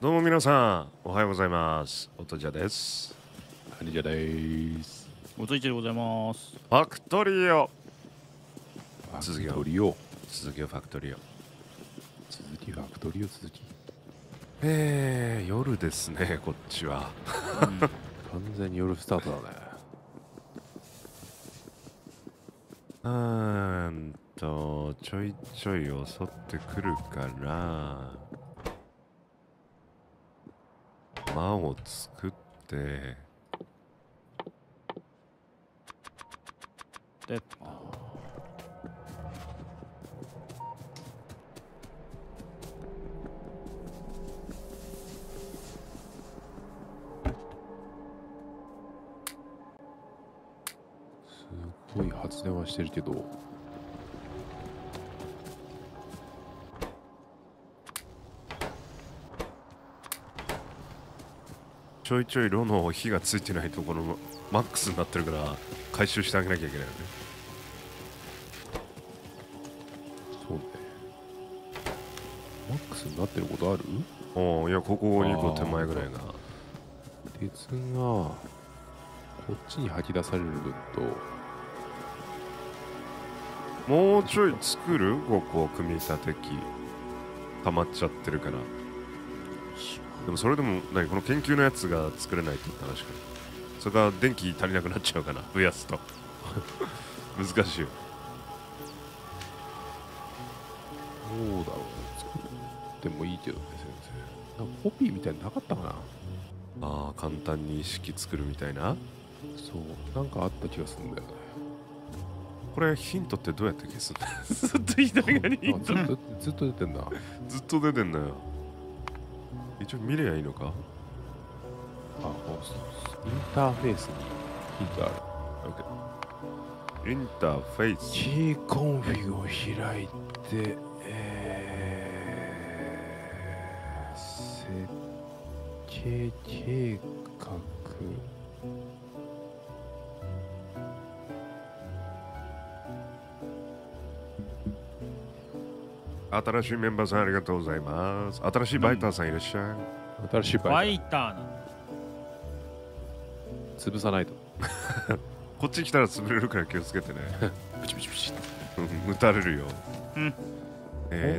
どうも皆さん、おはようございます。弟者です。兄者です。おついちでございます。ファクトリオ。続きを。ファクトリオ。続き。夜ですね、こっちは。完全に夜スタートだね。ちょいちょい襲ってくるから。間を作ってで、すごい発電はしてるけど。ちょいちょい炉の火がついてないところもマックスになってるから回収してあげなきゃいけないよね。そうね。マックスになってることある？いや、ここにこう手前ぐらいが鉄がこっちに吐き出される分ともうちょい作る？ここ組み立て機溜まっちゃってるから。でもそれでも何この研究のやつが作れないって話か。それから電気足りなくなっちゃうかな、増やすと難しいよ。どうだろう、作ってもいいけどね。先生なんかコピーみたいななかったかな。ああ、簡単に式作るみたいな。そうなんかあった気がするんだよね。これヒントってどうやって消すんだずっと左側にヒントずっと出てんだずっと出てんだよ。一応見ればいいのか。あ、インターフェースにヒントある。インターフェース。G コンフィグを開いて、設計計画。新しいメンバーさんありがとうございます。新しいバイターさんいらっしゃい。新しいバイターな。潰さないと。こっち来たら潰れるから気をつけてね。プチプチプチ。打たれるよ。コン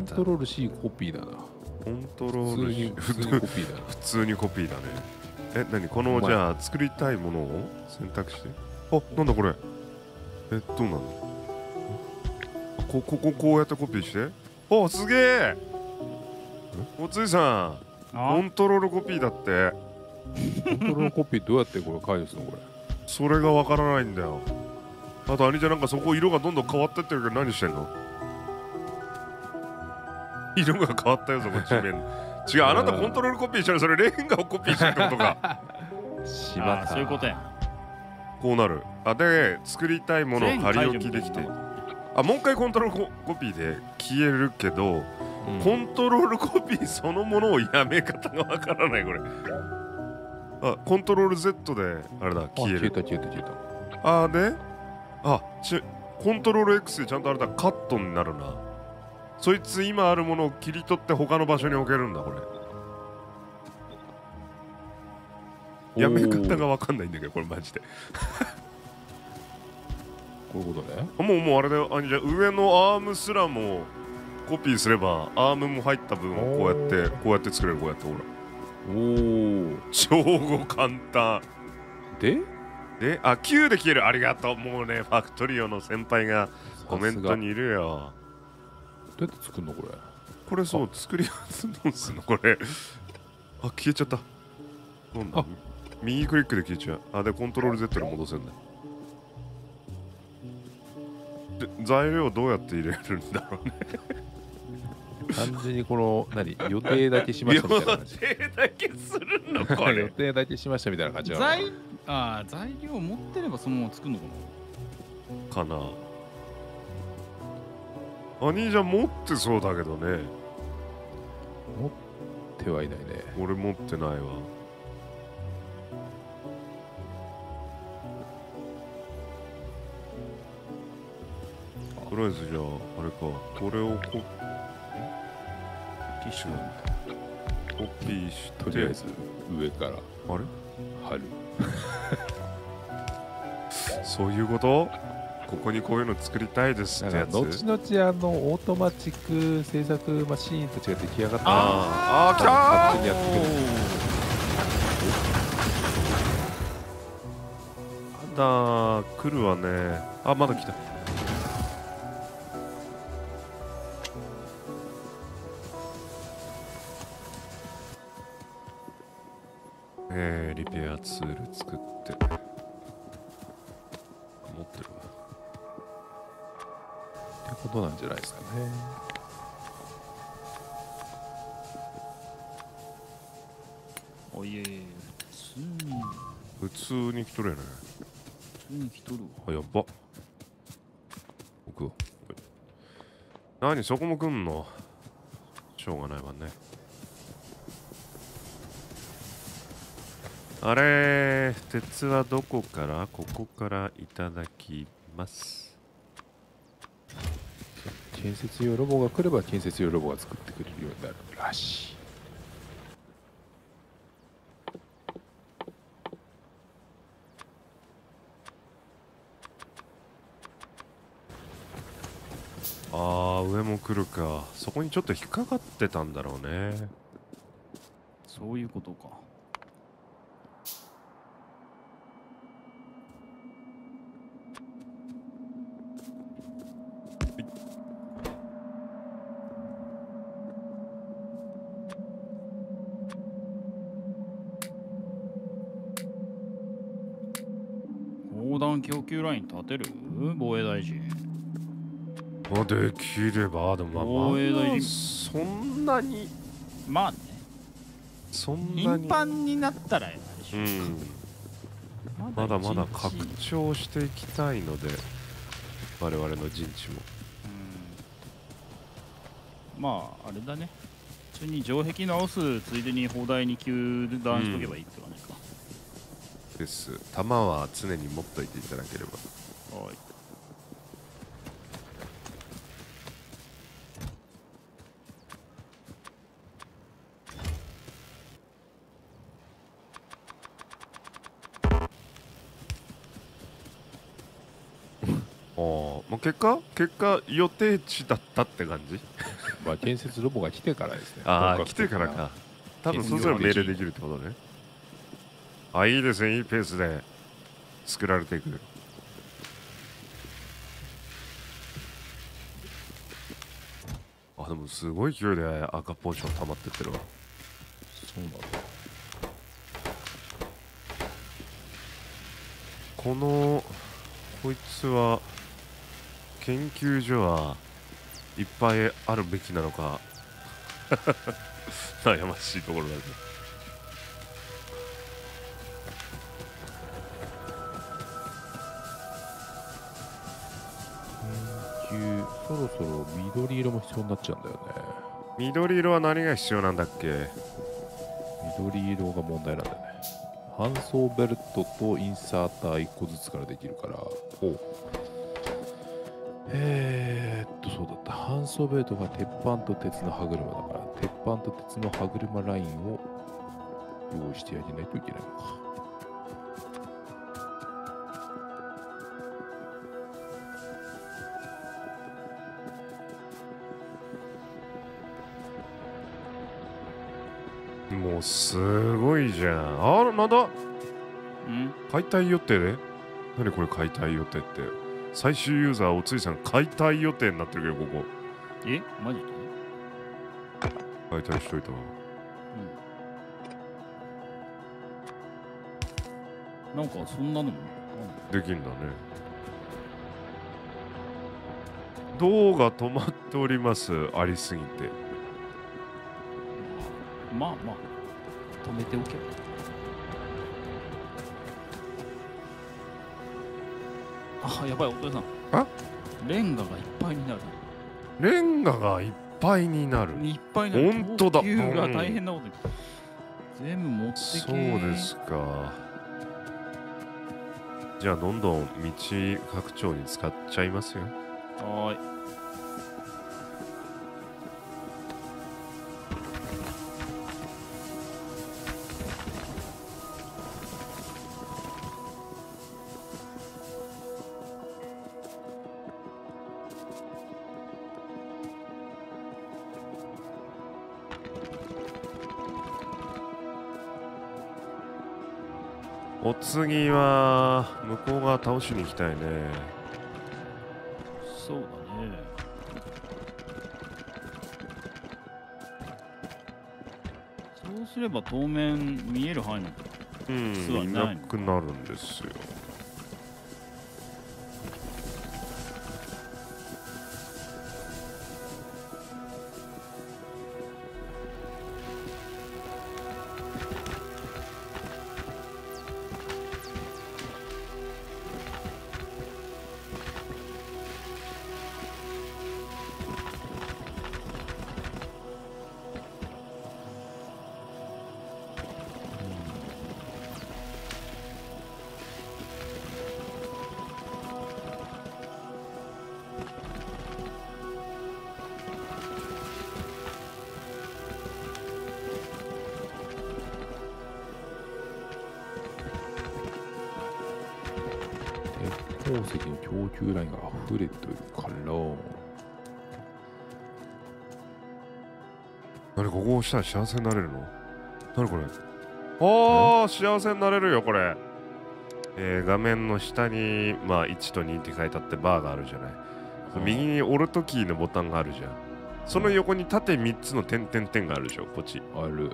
トロール C コピーだな。コントロール C 普通にコピーだ。普通にコピーだね。何このじゃあ作りたいものを選択して。あ、なんだこれ。どうなの？こうやってコピーして。お、すげえ。おついさん、コントロールコピーだって。コントロールコピーどうやってこれ解除するのこれ。それがわからないんだよ。あと兄ちゃんなんかそこ色がどんどん変わってってるけど何してんの？色が変わったよそこ地面。違う、あなたコントロールコピーしたらそれレンガをコピーしてるってことか。あ、そういうことや。こうなる。あ、で作りたいものを仮置きできて。あ、もう一回コントロールコピーで消えるけど、うん、コントロールコピーそのものをやめ方がわからないこれ。あ、コントロール Z であれだ、消える。消えた。あーで、あ、コントロール X でちゃんとあれだ、カットになるな。そいつ今あるものを切り取って他の場所に置けるんだこれ。やめ方がわかんないんだけどこれマジで。こういうことね。もうあれだよ、兄ちゃん、上のアームすらもコピーすればアームも入った分をこうやって作れる。こうやってほら。おお、超簡単で、あ、9で消える。ありがとう。もうね、ファクトリオの先輩がコメントにいるよ。どうやって作るのこれ。これそう作り始めますのこれ。あ、消えちゃった。なんだ、右クリックで消えちゃう。あ、でコントロール Z に戻せんだ。材料どうやって入れるんだろうね。単純にこの何予定だけしましたみたいな感じ。予定だけするのこれ。予定だけしましたみたいな感じ。材料持ってればそのまま作るのかな。兄ちゃん持ってそうだけどね。持ってはいないね。俺持ってないわ。とりあえずじゃああれか、これをこうティッシュなんだ。コピーし、とりあえず上からあれ貼るそういうこと？ここにこういうの作りたいですってやつ。後々オートマチック制作マシーンたちが出来上がった。ああ、きたー。勝手にやってくる。あだー、来るわね。あ、まだ来た。リペアツール作って持ってるわ。ってことなんじゃないですかね。おいえ、普通に来とるやね。普通に来とるわ。あ、やっば。置くわ。何、そこも来んの？しょうがないわね。あれ、鉄はどこから？ここからいただきます。建設用ロボが来れば建設用ロボが作ってくれるようになるらしい。あー、上も来るか。そこにちょっと引っかかってたんだろうね。そういうことか。供給ライン立てる？防衛大臣。まあできれば、でもまあまあそんなに、まあね、そんなに頻繁になったらやないでしょうか。まだまだ拡張していきたいので、我々の陣地も。まああれだね、普通に城壁直すついでに砲台に球団しとけばいいって感じか。です。弾は常に持っといていただければ。はい。もう結果予定地だったって感じ。まあ建設ロボが来てからですね。ああ、来てからか。多分そうすれば命令できるってことね。あ、いいですね、いいペースで作られていく。あ、でもすごい勢いで赤ポーション溜まってってるわ。そうなんだ。こいつは研究所はいっぱいあるべきなのか悩ましいところだね。そろそろ緑色も必要になっちゃうんだよね。緑色は何が必要なんだっけ？緑色が問題なんだよね。搬送ベルトとインサーター1個ずつからできるから。お、そうだった。搬送ベルトが鉄板と鉄の歯車だから、鉄板と鉄の歯車ラインを用意してあげないといけないのか。もうすごいじゃん。あら、なんだ？解体予定で？何これ解体予定って。最終ユーザーおついさん解体予定になってるけど、ここ。え、マジで？解体しといたわ。なんかそんなのもできんだね。銅が止まっております。ありすぎて。まあまあ止めておけば。あ、やばい、お父さん。あ、レンガがいっぱいになる。レンガがいっぱいになる。いっぱいになる。本当だ。供給が大変なことに。全部持ってけ。そうですか。じゃあどんどん道拡張に使っちゃいますよ。はーい。お次は向こう側倒しに行きたいね。そうだね。そうすれば当面見える範囲の巣はいなくなるんですよ。鉱石の供給ラインが溢れてるから。何ここをしたら幸せになれるの？何これ？おー、幸せになれるよこれ。画面の下にまあ1と2って書いてあってバーがあるじゃない。右にオルトキーのボタンがあるじゃん。その横に縦3つの点々点があるでしょ。こっちある。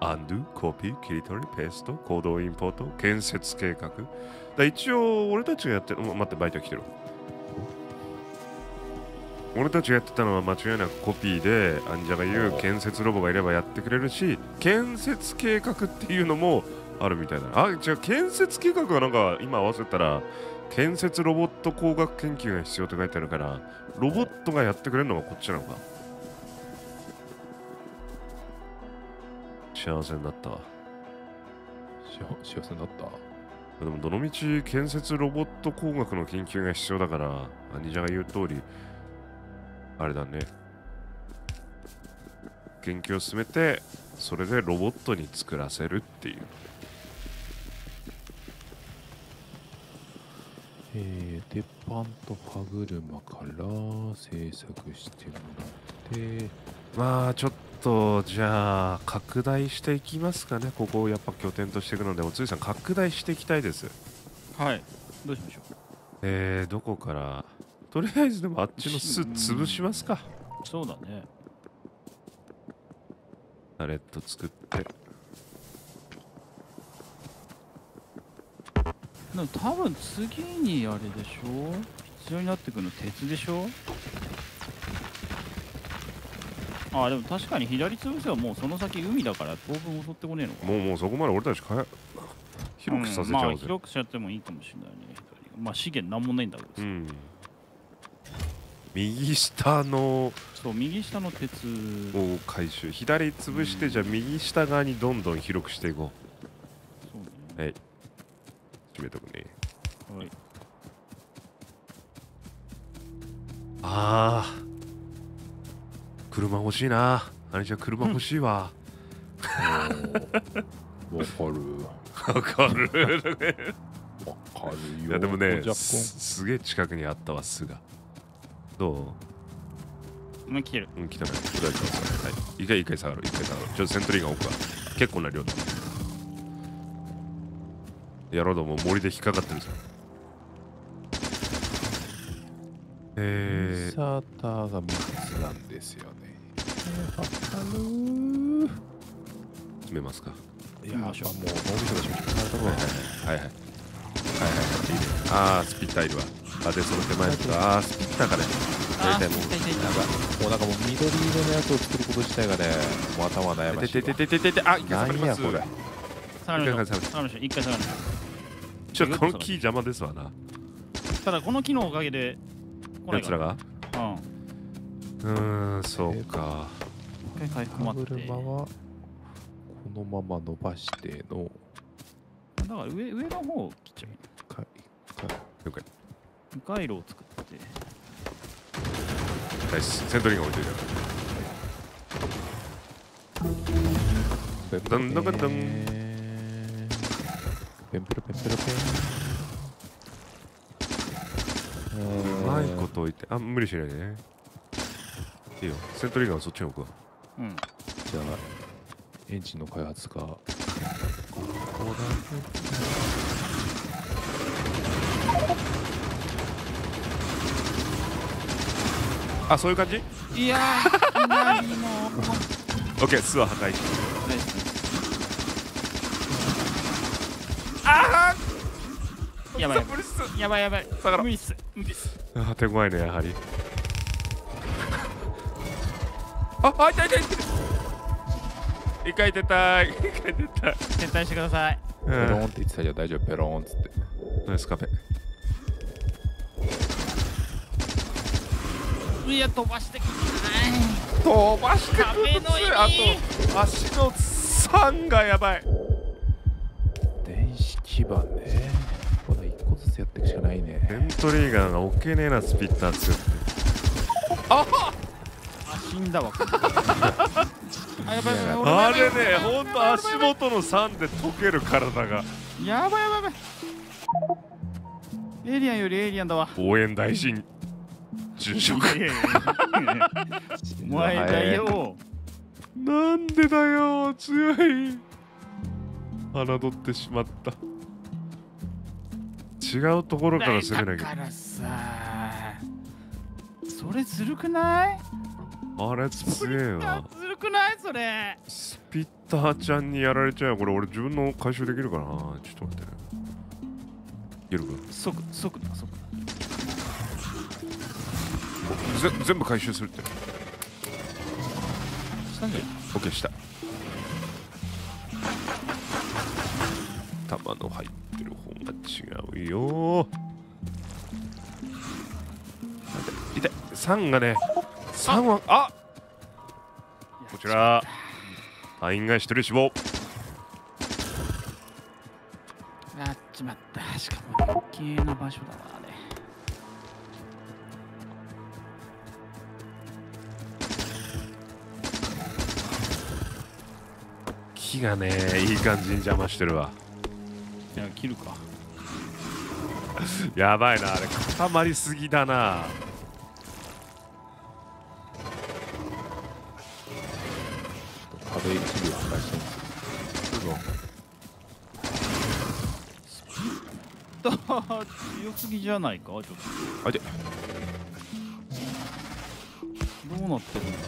Undo、コピー、切り取り、ペースト、行動インポート、建設計画。だ一応、俺たちがやってる、待って、バイトが来てる。俺たちがやってたのは間違いなくコピーで、アンジャが言う建設ロボがいればやってくれるし、建設計画っていうのもあるみたいな。あ、違う、建設計画はなんか今合わせたら、建設ロボット工学研究が必要って書いてあるから、ロボットがやってくれるのがこっちなのか。幸せになった。幸せになった。でもどのみち建設ロボット工学の研究が必要だから、アニジャが言う通り、あれだね。研究を進めて、それでロボットに作らせるっていう。鉄板と歯車から製作してもらって。まあちょっと。じゃあ拡大していきますかね。ここをやっぱ拠点としていくので、おつりさん拡大していきたいです。はい、どうしましょう。どこから。とりあえずでもあっちの巣潰しますか。そうだね。タレット作って。でも多分次にあれでしょ、必要になってくるの鉄でしょ。ああ、でも確かに左潰せはもうその先海だから当分襲ってこねえのか。もうそこまで俺たち広くさせちゃおうぜ。まあ広くしちゃってもいいかもしれないね。まあ資源なんもないんだけどさ、うん、右下の右下の鉄を回収。左潰して、じゃあ右下側にどんどん広くしていこう。そうね。はい、決めとくね。はい。ああ車欲しいな。あれじゃ車欲しいわ。わかる。いやでもね、すげえ近くにあったわ、巣が。どう？もう来てる。うん、来たね。大丈夫。はい。一回下がる。ちょっとセントリーが多くは結構な量だ。やろうともう森で引っかかってるじゃん。インサーターが3つなんですよね。決めますか。いや、もう、もう、はいはい。ああ、スピッターいるわ。あ、で、その手前の人が、ああ、スピッターかね。大体もう、なんかもう、緑色のやつを作ること自体がね、もう頭悩ましい。あ、一回下がります。一回下がる。ちょっとこの木邪魔ですわな。ただ、この木のおかげで、こちらがそうか。車はこのまま伸ばしてのだから上の方を切っちゃう。回路を作ってナイス。セントリーが置いてる。どんどんどんどんペンペロペンペロペン。うまいこと言って、あ、無理しないでね。いいよ、セントリーガンそっちに置くわ。うん。じゃあ、エンジンの開発か。ここだけ。あ、そういう感じ。いやー、いきなりのオッケー、巣は破壊。ああ、やばいやばいやばい、無理っす無理っす。あ、手強いね、やはり。あ、痛い痛い痛い。一回出たい、一回出たい。撤退してください。ペローンって言ってたけど大丈夫、ペローンっつって。ナイスカフェ。いや、飛ばしてくれ。飛ばしてくれ。あと足の3がやばい。電子基盤ね。これ一個ずつやっていくしかないね。ベントリーガーが置けねえな、スピッター強くて。あっ、死んだわ。あれね、ほんと足元の3で溶ける体がやばいやばいやばい。エイリアンよりエイリアンだわ。応援大臣殉職。お前だよ、なんでだよ、強い。侮ってしまった。違うところから攻めなきゃ。だからさ、それずるくない？あれ強えよ。ずるくないそれ。スピッターちゃんにやられちゃうよ。これ俺自分の回収できるかな。ちょっと待って。いけるか。即だ即だ。全部回収するって。したんじゃない？オッケーした。玉の入ってる方が違うよ。痛い。3がね。3はあ、こちら隊員が1人死亡。やっちまった。しかも余計な場所だな。あれ木がね、いい感じに邪魔してるわ。いや、切るか。やばいな、あれ固まりすぎだな。スピッター強すぎじゃないか。ちょっとあれどうなってるんだ。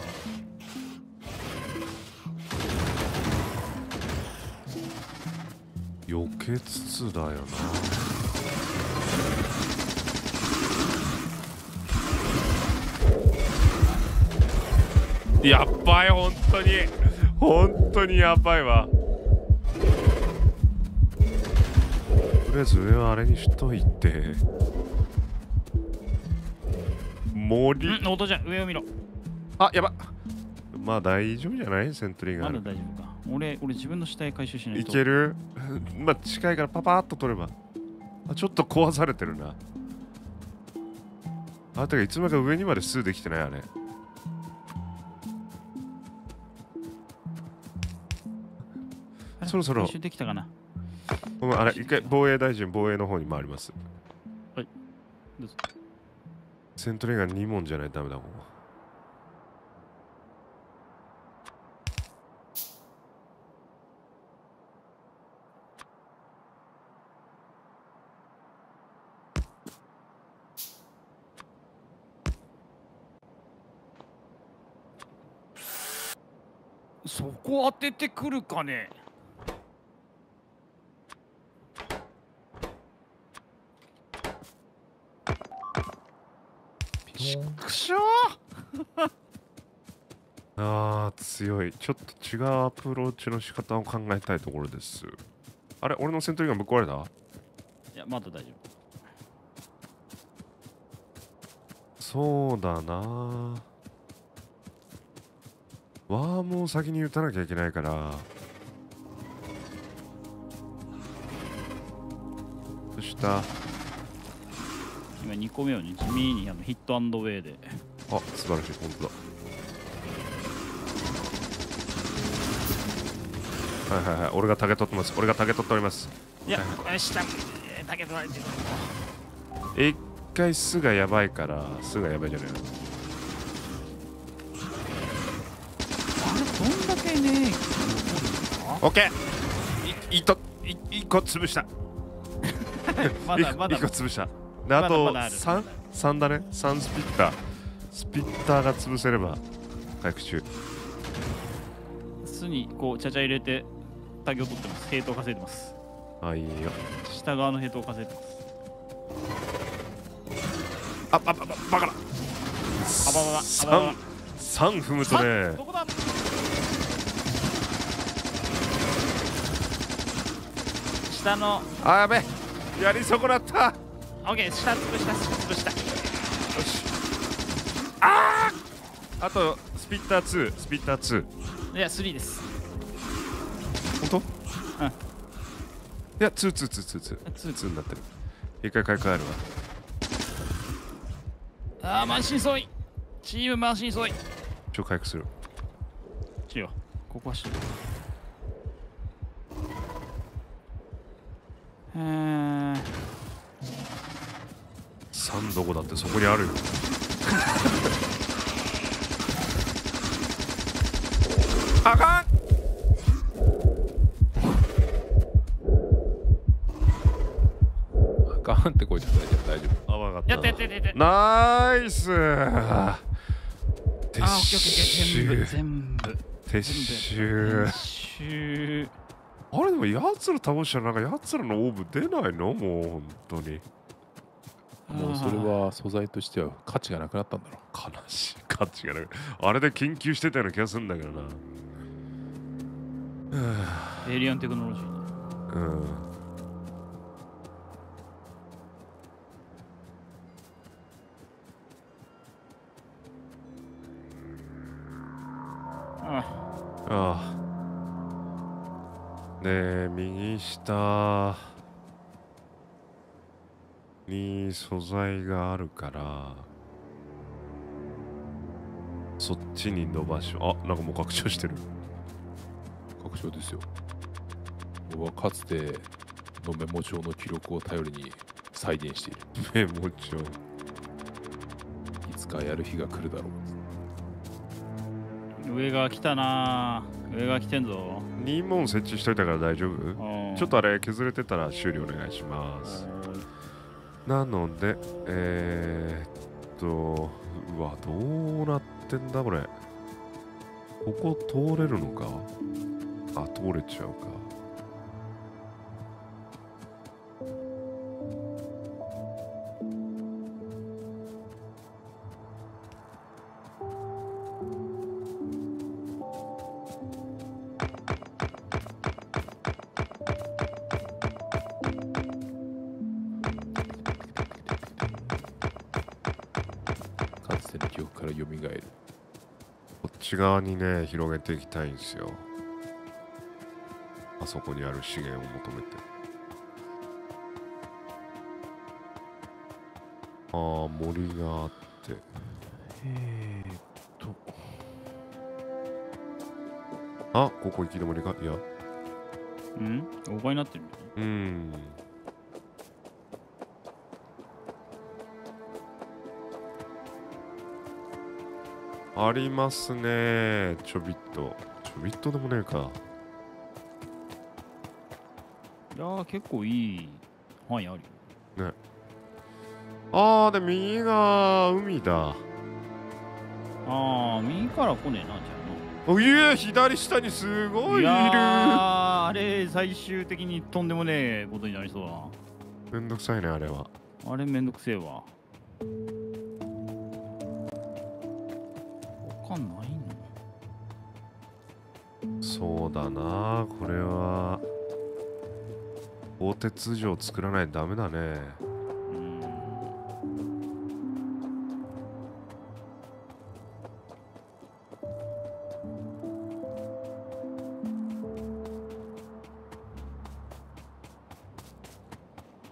避けつつだよな。やっばい、本当に本当にやばいわ。とりあえず上はあれにしといて。森。うん、音じゃん、上を見ろ。あ、やば。まあ大丈夫じゃない？セントリーがある。まだ大丈夫か。俺自分の死体回収しないと。いける？まあ近いからパパーっと取れば。あ、ちょっと壊されてるな。あ、てかいつまでか上にまで数できてないあれ。そろそろ一瞬できたかな。あれ、一回防衛大臣、防衛の方に回ります。はい。どうぞ。セントリーが2問じゃないダメだもん。そこ当ててくるかね。くしょー。あー強い。ちょっと違うアプローチの仕方を考えたいところです。あれ、俺のセントリーガンぶっ壊れた？いや、まだ大丈夫そうだな。ワームを先に打たなきゃいけないから、そした今2個目を、ね、地味にヒットアンドウェイで。あ、素晴らしい、本当だ。はいはいはい、俺が竹取ってます、俺が竹取っております。いや、下竹取られてる。一回巣がやばいから、巣がやばいじゃないの。あれ、どんだけね。オッケー、1個潰した。まだまだ1個潰した。あと3だね。3スピッター。スピッターが潰せれば回復中。巣にこうちゃちゃ入れて作業取ってます。ヘイトを稼いでます。あ、いいよ。下側のヘイトを稼いでます。あっ、バカだ。あばばば3踏むとね、どこだ。下の、あ、やべえ、やり損なった。オッケー、下潰した、潰した。よし、あー、あとスピッター2、スピッター2、いや3です。本当？うん、いや2になってる。一回買い替えるわ。あー、満身創痍、チーム満身創痍。ちょ、回復する。違う、ここはしてる。3どこだって、そこにあるよ。あかん。あかんって声出たら大丈夫。あ、わかった。やってやってやって、ナーイス。あ、オッケーオッケー、全部撤収。撤収。あれでもやつら倒したらなんかやつらのオーブ出ないの？もう本当に。もうそれは素材としては価値がなくなったんだろう。悲しい、価値がなくなった。あれで研究してたような気がするんだけどな。エイリアンテクノロジー。うん。ああ。ねえ、右下に素材があるからそっちに伸ばし、あ、なんかもう拡張してる。拡張ですよ。僕はかつてのメモ帳の記録を頼りに再現している。メモ帳、いつかやる日が来るだろう。上が来たな。上が来てんぞ。2問設置しといたから大丈夫。ちょっとあれ削れてたら修理お願いします。なので、うわ、どうなってんだこれ。ここ通れるのか。あ、通れちゃうか。側にね、広げていきたいんですよ。あそこにある資源を求めて。ああ、森があって、あ、ここ行き止まりか。いや、うん、おばになってる。うん、ありますね。ちょびっと。ちょびっとでもねえか。いやー、結構いい範囲あるよね。あー、で、右が海だ。あー、右から来ねえな、じゃあな。おいえ、左下にすごいいる。あれ、最終的にとんでもねえことになりそうだな。めんどくさいね、あれは。あれ、めんどくせえわ。ないの。そうだな、これは鋼鉄城を作らないとダメだね。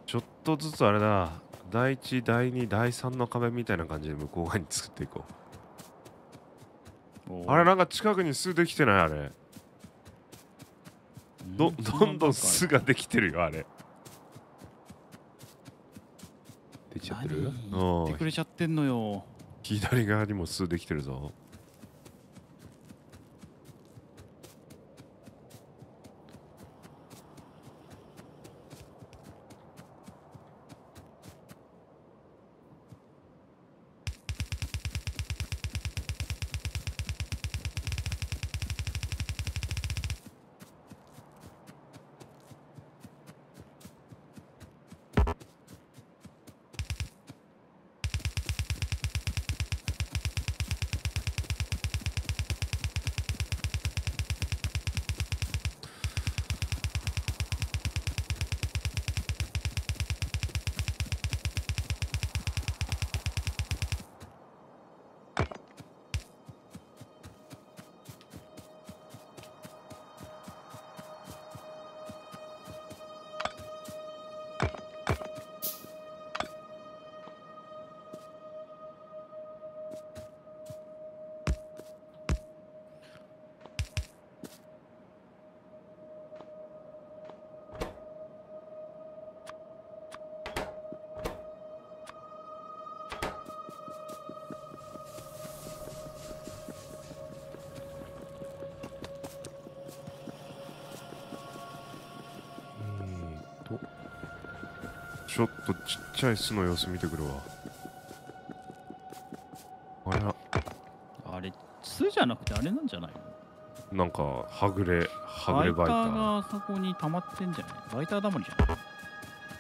ちょっとずつあれだ、第1第2第3の壁みたいな感じで向こう側に作っていこう。あれ、なんか近くに巣できてない。あれ、どんどん巣ができてるよ。あれできちゃってる。言ってくれちゃってんのよ。左側にも巣できてるぞ。ちょっとちっちゃい巣の様子見てくるわ。あれな、あれ巣じゃなくてあれなんじゃないの、なんかはぐれバイターがあそこに溜まってんじゃない、バイターだまりじゃない、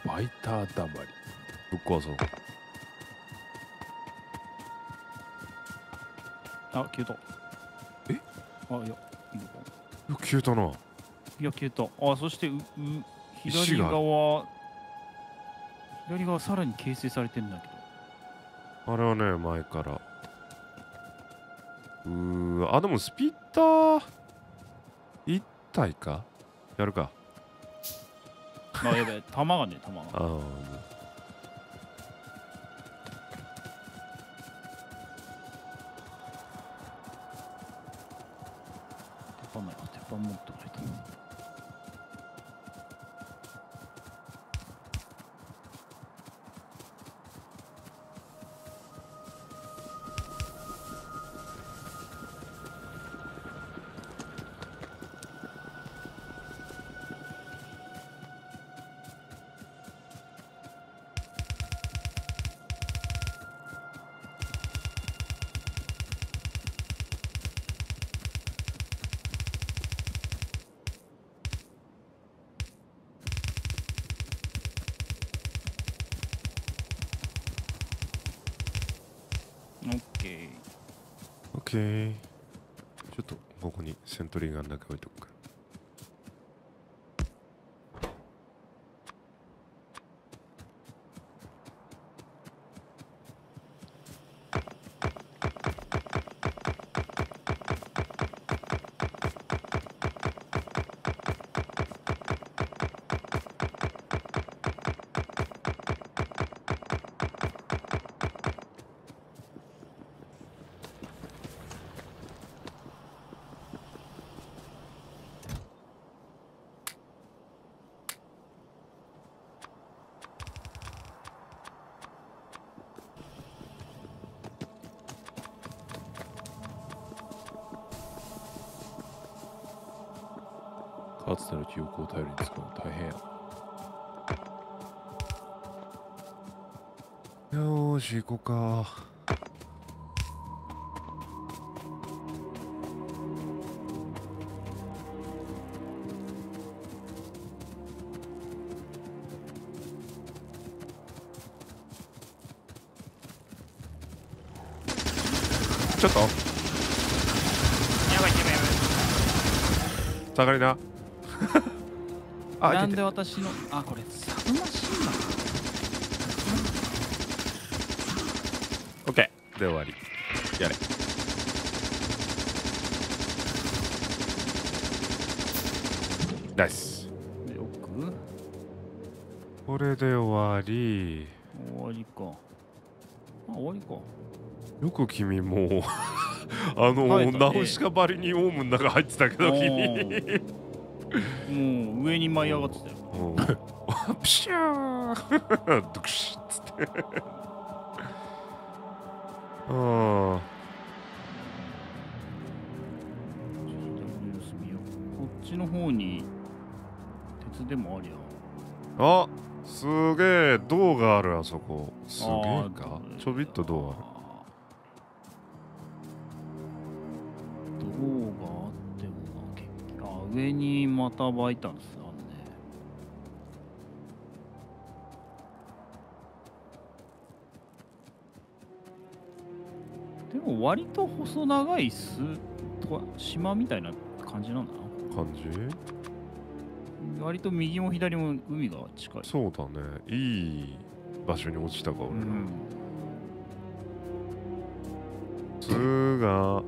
バイターだまりぶっ壊そう。あ、消えた。え、あ、いや消えたな。いや消えた。あ、そして左側さらに形成されてんだけど、あれはね前から、あ、でもスピッター1体かやるか。あ、やべえ、弾がね、弾が。あ鉄板ないか、鉄板持ってこないと。ちょっとここにセントリーガンだけ置いとくから。かつての記憶を頼りに使うの大変や。よーし、行こうか。ちょっとやばいやばいやばい、下がりな。なんで私の、あ、これサブマシンなの。オッケーで終わり。やれ。ナイス。で奥。これで終わり。終わりか。あ、終わりか。よく君もナウシカばりにオウムの中入ってたけど君。もう上に舞い上がってたよ。プシュードクシッつってああ、こっちの方に鉄でもありや。あ、すげえ銅がある。あそこすげえか、ちょびっと銅ある。上にまたバイタンスあんね。でも割と細長い巣と島みたいな感じなんだな。感じ？割と右も左も海が近い。そうだね。いい場所に落ちたか俺ら。巣が。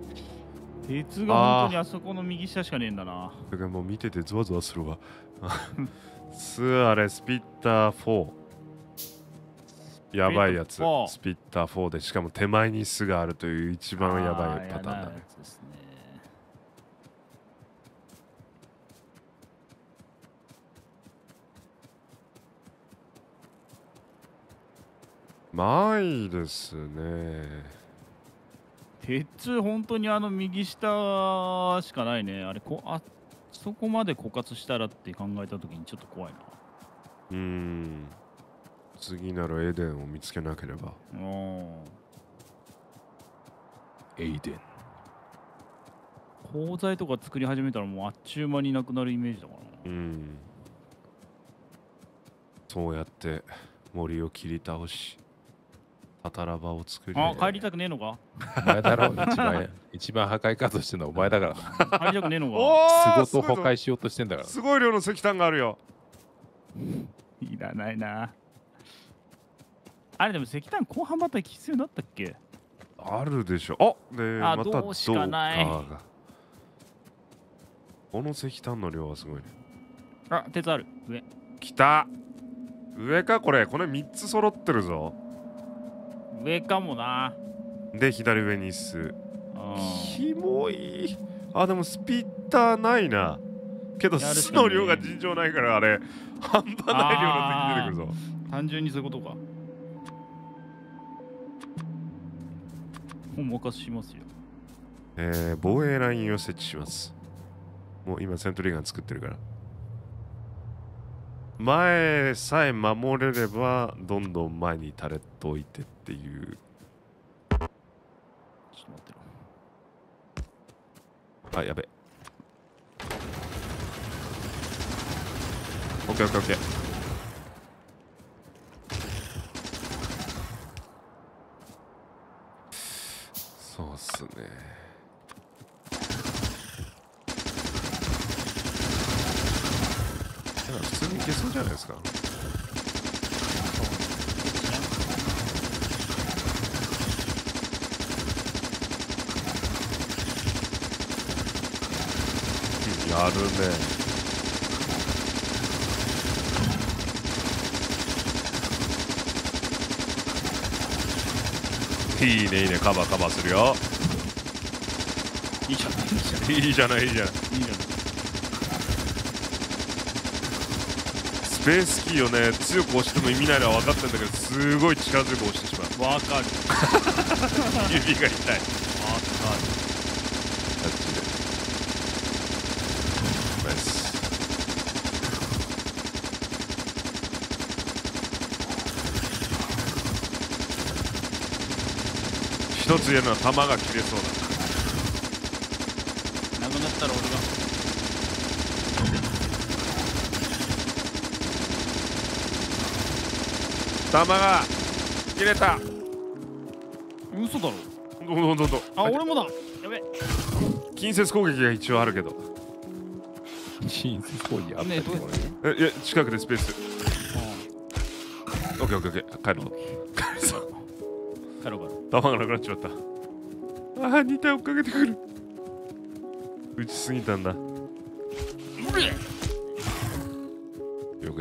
鉄が本当にあそこの右下しかねえんだな。だからもう見ててゾワゾワするわ。あれスピッター4。やばいやつ。スピッター4で、しかも手前に巣があるという一番やばいパターンだね。ないですね。鉄本当に右下しかないね。あれあそこまで枯渇したらって考えたときにちょっと怖いな。次ならエデンを見つけなければ。エイデン。鋼材とか作り始めたらもうあっちゅう間になくなるイメージだからな。うん。そうやって森を切り倒し、タタラ場を作り。あ、帰りたくねえのか。お前だろう、一番破壊活動してるのはお前だから。帰りたくねえのか。仕事を破壊しようとしてんだから。すごい量の石炭があるよ。いらないな。あれでも石炭後半また必要だったっけ？あるでしょ。あ、でまたどうしかない。この石炭の量はすごいね。あ、鉄ある。上。来た。上かこれ。これ3つ揃ってるぞ。上かもな。で左上に椅子。キモい。あ、でもスピッターないな。けど巣の量が尋常ないからあれ半端ない量の敵出てくるぞ。単純にそういうことか。もうお任せしますよ。防衛ラインを設置します。もう今セントリーガン作ってるから。前さえ守れればどんどん前に垂れといてっていう。ちょっと待ってろ。あ、やべ。オッケーオッケーオッケー。そうっすね。なんか普通にいけそうじゃないですか。やるね。いいねいいね、カバーカバーするよ。いいじゃないいいじゃないいいじゃない。スペースキーをね強く押しても意味ないのは分かってんだけど、すごい力強く押してしまう。わかる。指が痛い。わかる。タッチで。ナイス。一つ言えるのは弾が切れそうだ。なくなったら俺が。弾が切れた。嘘だろ。どんどんどん。あ、俺もだ。やべ。近接攻撃が一応あるけど。近接攻撃あるね。いや、近くでスペース。オッケーオッケーオッケー。帰るぞ。帰るぞ。帰ろうか。弾がなくなっちまった。ああ、2体追っかけてくる。打ちすぎたんだ。よく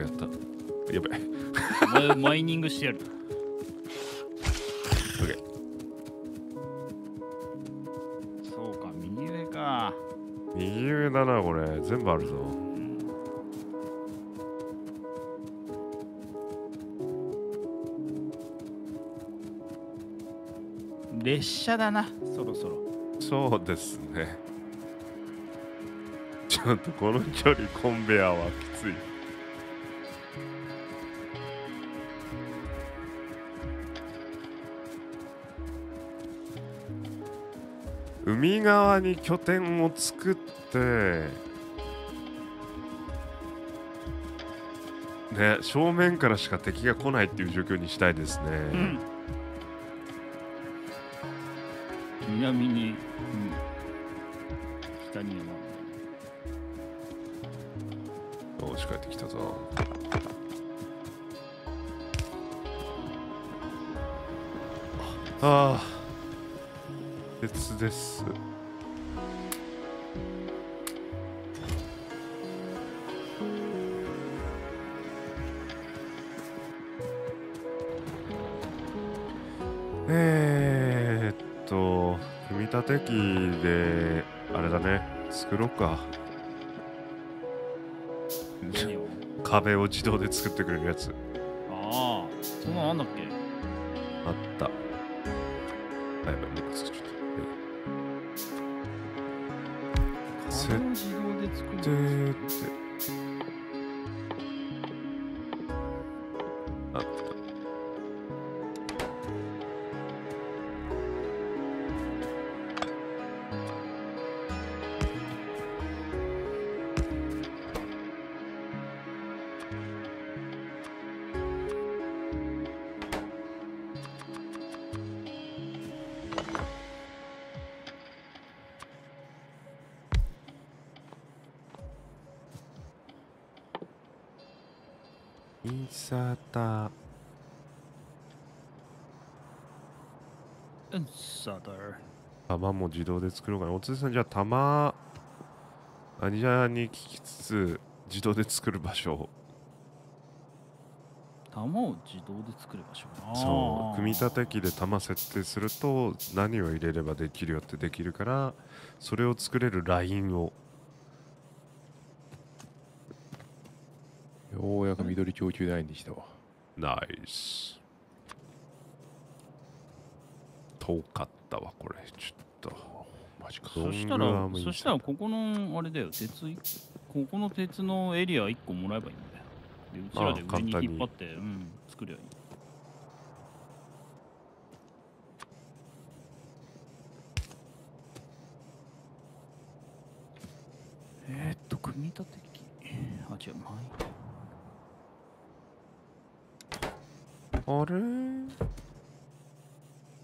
やった。やべえ。マイニングしてやる。オッケー。そうか、右上か。右上だな、これ。全部あるぞ。列車だな、そろそろ。そうですね。ちょっとこの距離コンベアはきつい。海側に拠点を作ってね、正面からしか敵が来ないっていう状況にしたいですね。うん、南に、うん、北に山。よし、帰ってきたぞ。ああ、鉄です。組立機であれだね、作ろうか。壁を自動で作ってくれるやつ。ああ、そんなのあんだっけ。あった。やばい、もう作っちゃった。設定って。あった。玉も自動で作ろうかな。おつるさん、じゃあ玉アニジャーに聞きつつ自動で作る場所、玉を自動で作る場所、そう組み立て機で玉設定すると何を入れればできるよってできるから、それを作れるラインを。ようやく緑供給ラインできたわ。ナイス。遠かったわこれ、ちょっとマジか。そしたらここのあれだよ、鉄、ここの鉄のエリア1個もらえばいいんだよ。でうちらで上に引っ張って、うん、作りゃいい。組み立て機、あ違う、はい。あれ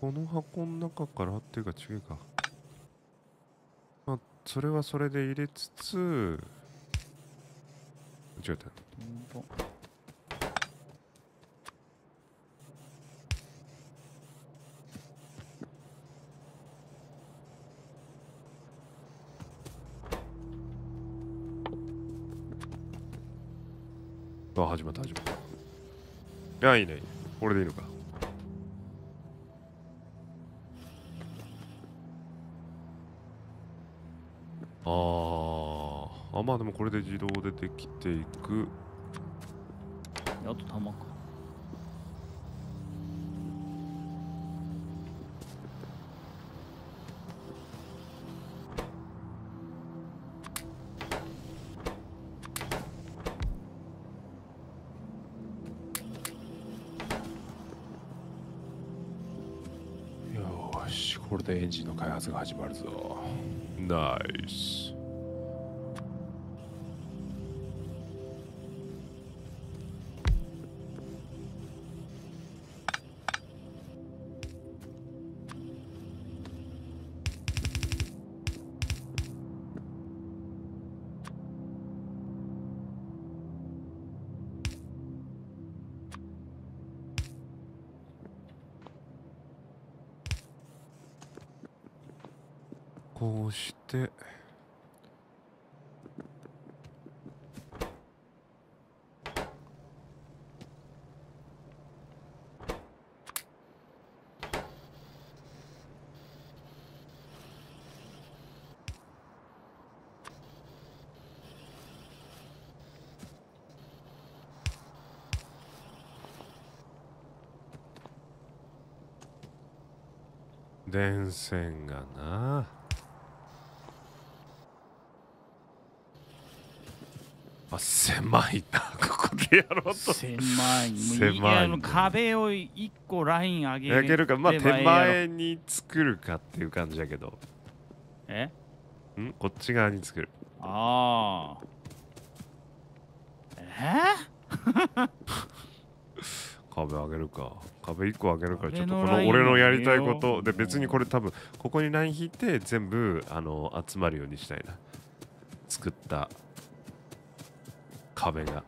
この箱の中からっていうか違うか、まあそれはそれで入れつつ、間違えた、あ始まった始まった、いやいいね、これでいいのか。あ、まあでもこれで自動でできていく。あと玉か。これでエンジンの開発が始まるぞ。ナイス。こうして電線がな。あ、狭いな、ここでやろうと。狭い。壁を1個ライン上げる。か、まあ、手前に作るかっていう感じだけど。え？ん？こっち側に作る。ああ。壁上げるか。壁1個上げるか。ちょっとこの俺のやりたいこと。で、別にこれ多分、ここにライン引いて全部集まるようにしたいな。作った。壁が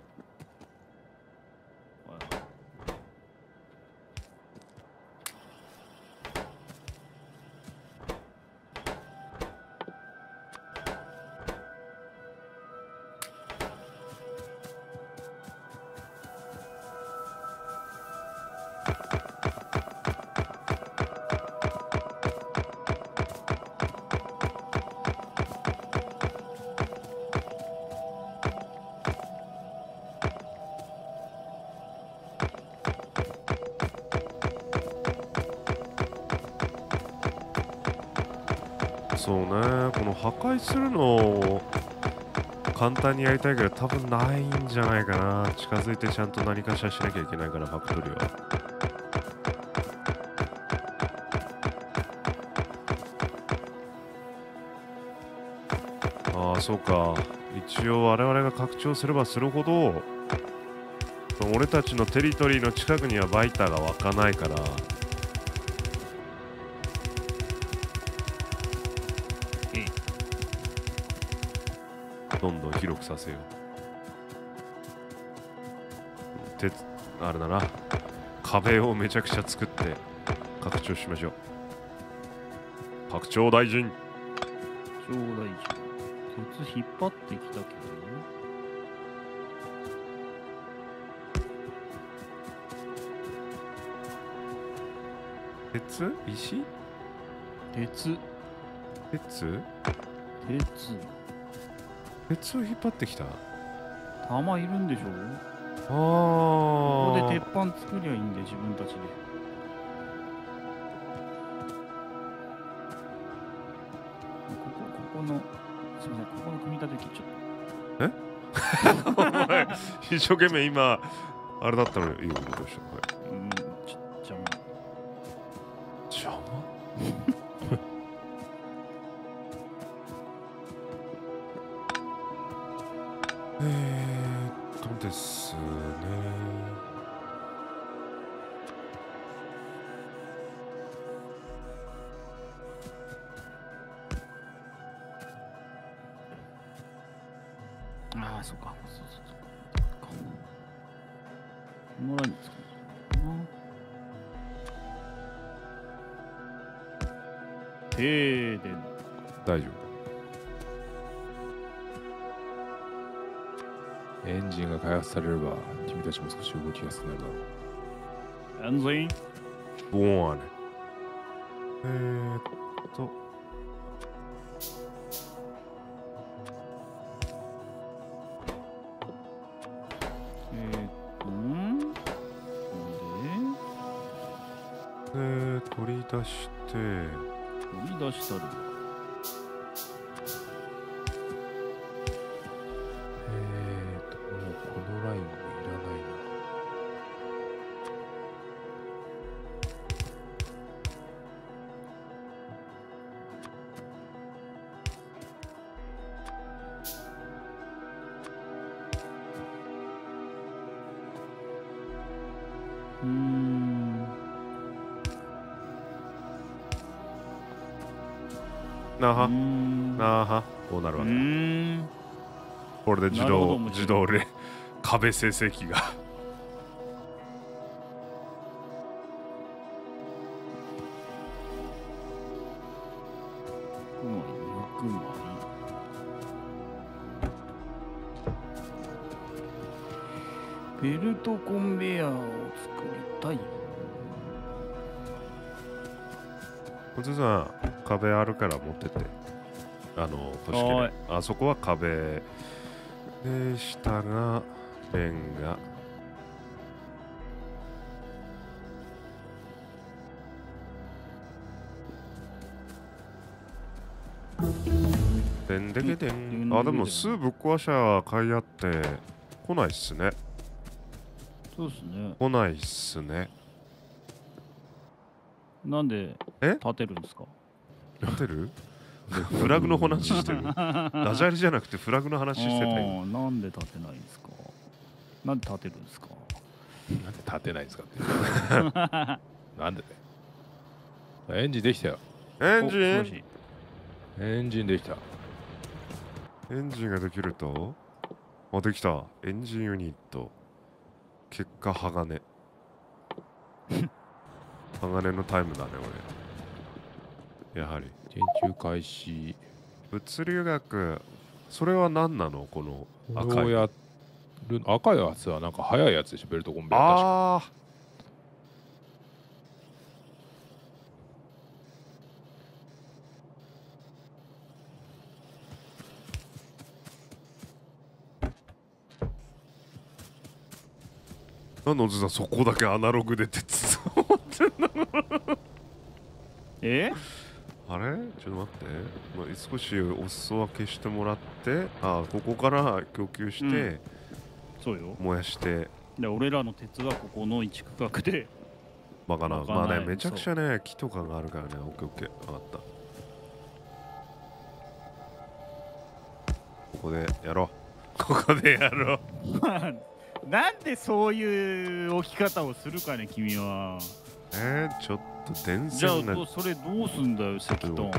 そうね、この破壊するのを簡単にやりたいけど多分ないんじゃないかな。近づいてちゃんと何かしらしなきゃいけないからファクトリーは。ああそうか、一応我々が拡張すればするほど俺たちのテリトリーの近くにはバイターが湧かないから。どんどん広くさせよう。て、あれだな、壁をめちゃくちゃ作って拡張しましょう。拡張大臣、拡張大臣、こいつ引っ張ってきたけどね。鉄、石、鉄、鉄、鉄、鉄を引っ張ってきた。玉いるんでしょう。ああ、ここで鉄板作りゃいいんで、自分たちで。ここのすみません、ここの組み立て切っちゃった。え？お前一生懸命今あれだったのよ。いいことでした。はい、うん、ちょっと邪魔。邪魔。ですね。ああ、そうか。そうそうそう。もらいに作るな。停電。大丈夫。エンジンが開発されれば、君たちも少し動きやすくなるだろう。エンジンボーン。取り出して。取り出したり。こうなるわけだ。これで自動で壁生成器が6枚。ベルトコンベヤーを作りたい。おじさん、壁あるから持ってて。あそこは壁で、下がレンガ。でんでけでん。あ、でもすぐぶっ壊しゃ買い合って来ないっすね。そうっすね。来ないっすね。なんで立てるんですか？立てる？フラグの話してる。ダジャレじゃなくてフラグの話してたよ。なんで立てないんですか？なんで立てるんですか？なんで立てないんですかって。なんでだよ。エンジンできたよ。エンジン。エンジンできた。エンジンができると。あ、できた。エンジンユニット。結果鋼。鋼のタイムだね、俺。やはり研究開始。物理学、それは何なの？この赤いやつ。赤いやつはなんか速いやつでしょ、ベルトコンベヤー。ああ。なんでおじさんそこだけアナログで鉄を持ってんの？あれ、ちょっと待って、まあ、少しお裾分けしてもらって、あ、ここから供給して、うん、そうよ、燃やして。で、俺らの鉄はここの一区画でバカな。まあね、めちゃくちゃね、木とかがあるからね。オッケーオッケー、分かった。ここでやろう。ここでやろう。なんでそういう置き方をするかね、君は。ちょっと電線な。じゃあそれどうすんだよ、石炭。あ、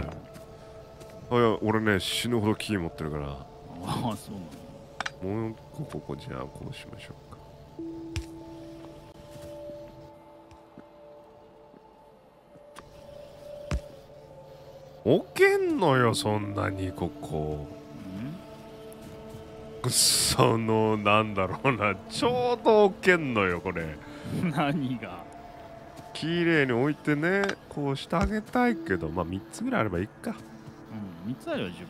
いや、俺ね、死ぬほど木持ってるから。ああ、そうなの。もうここじゃあこうしましょうか。置けんのよ、そんなにここ。そのなんだろうな、ちょうど置けんのよこれ。何が綺麗に置いてね、こうしてあげたいけど、まあ3つぐらいあればいいか。うん、3つあれば十分だよ。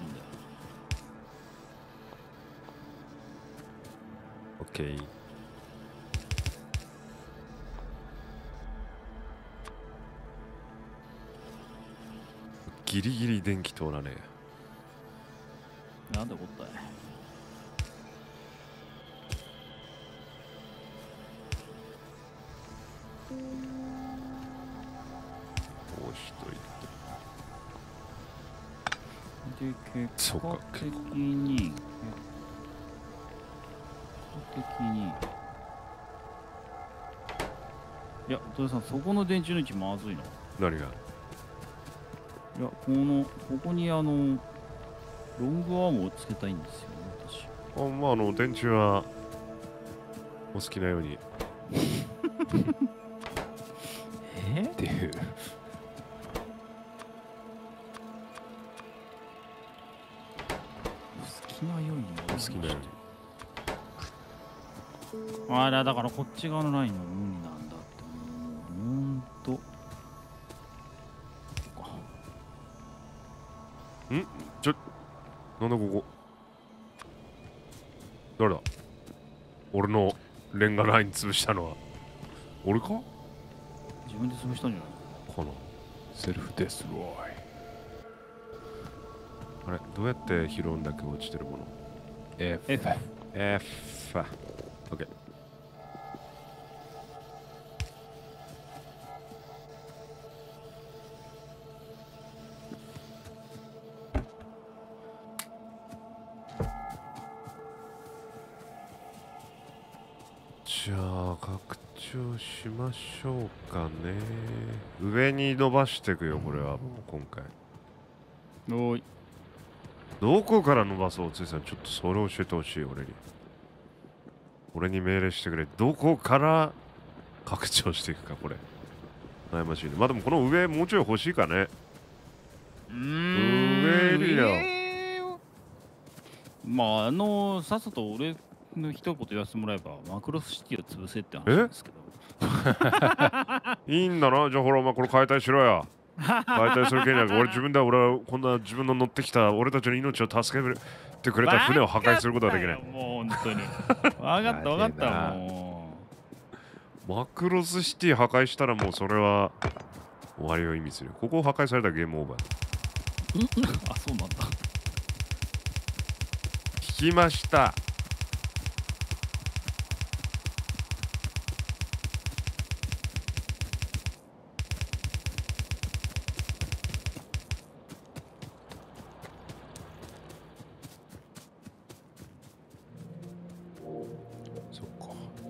オッケー。ギリギリ電気通らねえ。なんてことだい。で、結果的に、いや、土井さん、そこの電柱の位置まずいな。何が？いや、ここにロングアームをつけたいんですよね、私。あ、まあ、電柱は、お好きなように。っていう。好きだよ。あれだからこっち側のラインは無理なんだって思う。なんだここ。誰だ。俺のレンガライン潰したのは。俺か。自分で潰したんじゃない。かな。セルフデストロイ。あれ、どうやって拾うんだっけ、落ちてるもの。F。OK。じゃあ拡張しましょうかね。上に伸ばしていくよ、これはもう今回。おい。どこから伸ばそう、ついさん、ちょっとそれを教えてほしい、俺に命令してくれ。どこから拡張していくか、これ悩ましいね。まあでもこの上もうちょい欲しいかね。上いるよ。まあさっさと俺の一言言わせてもらえば、マクロスシティを潰せって話ですけど。いいんだな、じゃあほらお前これ解体しろよ。解体する権利は俺自分だ。俺はこんな自分の乗ってきた俺たちの命を助けてくれた船を破壊することはできない。もう本当に分かった。もうマクロスシティ破壊したらもうそれは終わりを意味する。ここを破壊されたらゲームオーバー。あ、そうなんだ。聞きました。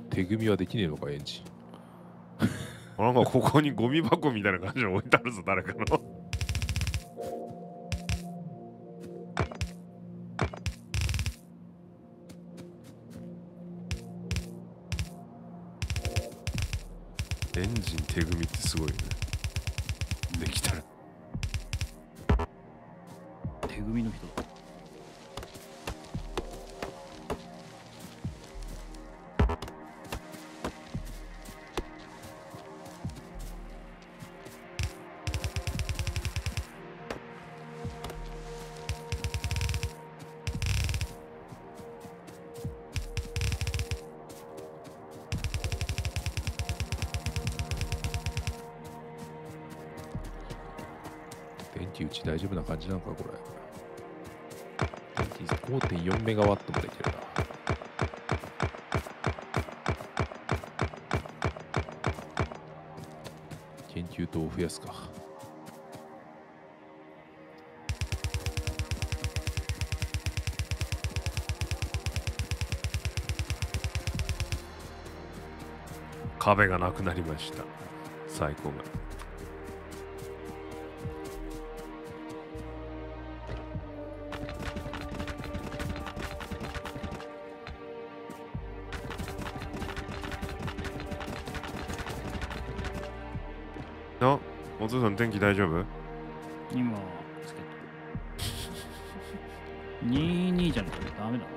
手組みはできねえのか、エンジン。なんかここにゴミ箱みたいな感じで置いてあるぞ、誰かの。エンジン手組みってすごいよね。できたら。手組みの人だ。大丈夫な感じなのか、これ。5.4 メガワットもできるな。研究棟を増やすか。壁がなくなりました。最高が。お父さん、電気大丈夫？今つけ22じゃなきゃダメだな。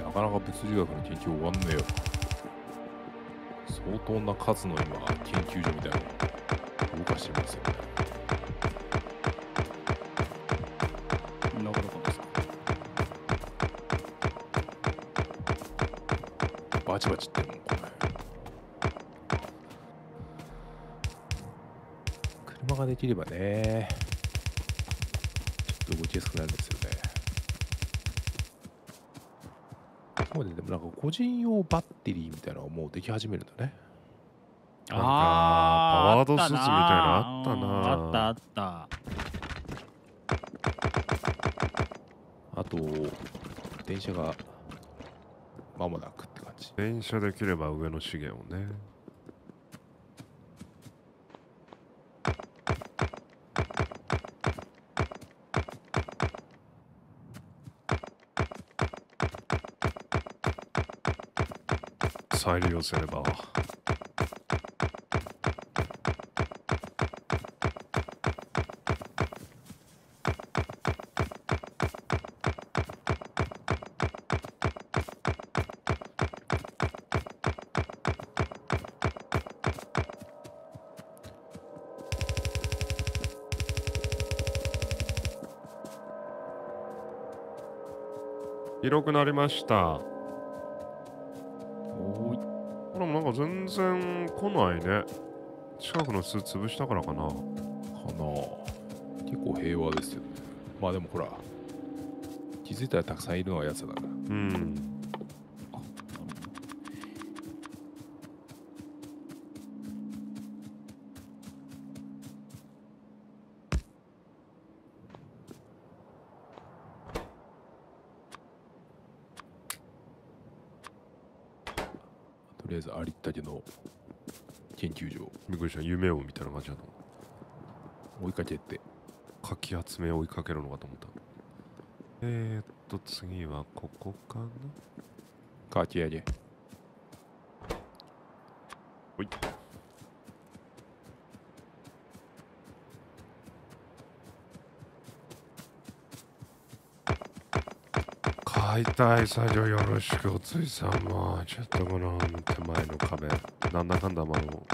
なかなか物理学の研究終わんねえよ。相当な数の今研究所みたいなのを動かしてますよね。バチバチってもうこれ車ができればねちょっと動きやすくなるんですよね。そうで、でもなんか個人用バッテリーみたいなのがもうでき始めるんだね。ああパワードスーツみたいなあったな。あと電車がまもなくって感じ。電車できれば上の資源をね。再利用すれば。広くなりました。これもなんか全然来ないね。近くの巣潰したからかな。結構平和ですよね。まあでもほら、気づいたらたくさんいるのはやつだから。うん。とりあえずありったけの研究所。びっくりした。夢をみたいな感じだと思う。追いかけって。かき集めを追いかけるのかと思った。次はここかな。かき上げ。ほい。解体作業よろしくおついさんはちょっとこの手前の壁なんだかんだ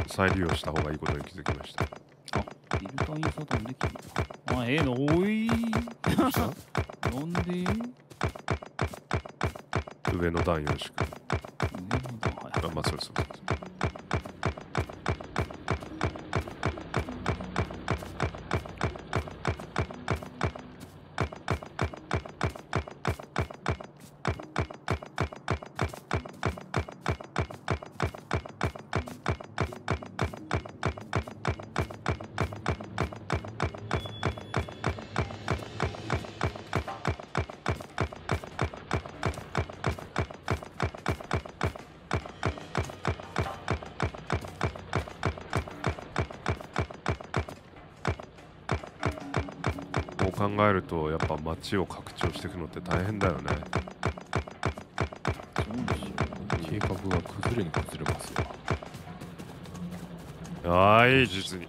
再利用した方がいいことに気づきました。あ、フィルターインサートもできる。あ、ええのおいなんで上の段よろしく。上の段はや、まあそうですそうです。考えるとやっぱ街を拡張していくのって大変だよね。計画が崩れに崩れますよ。はい、実に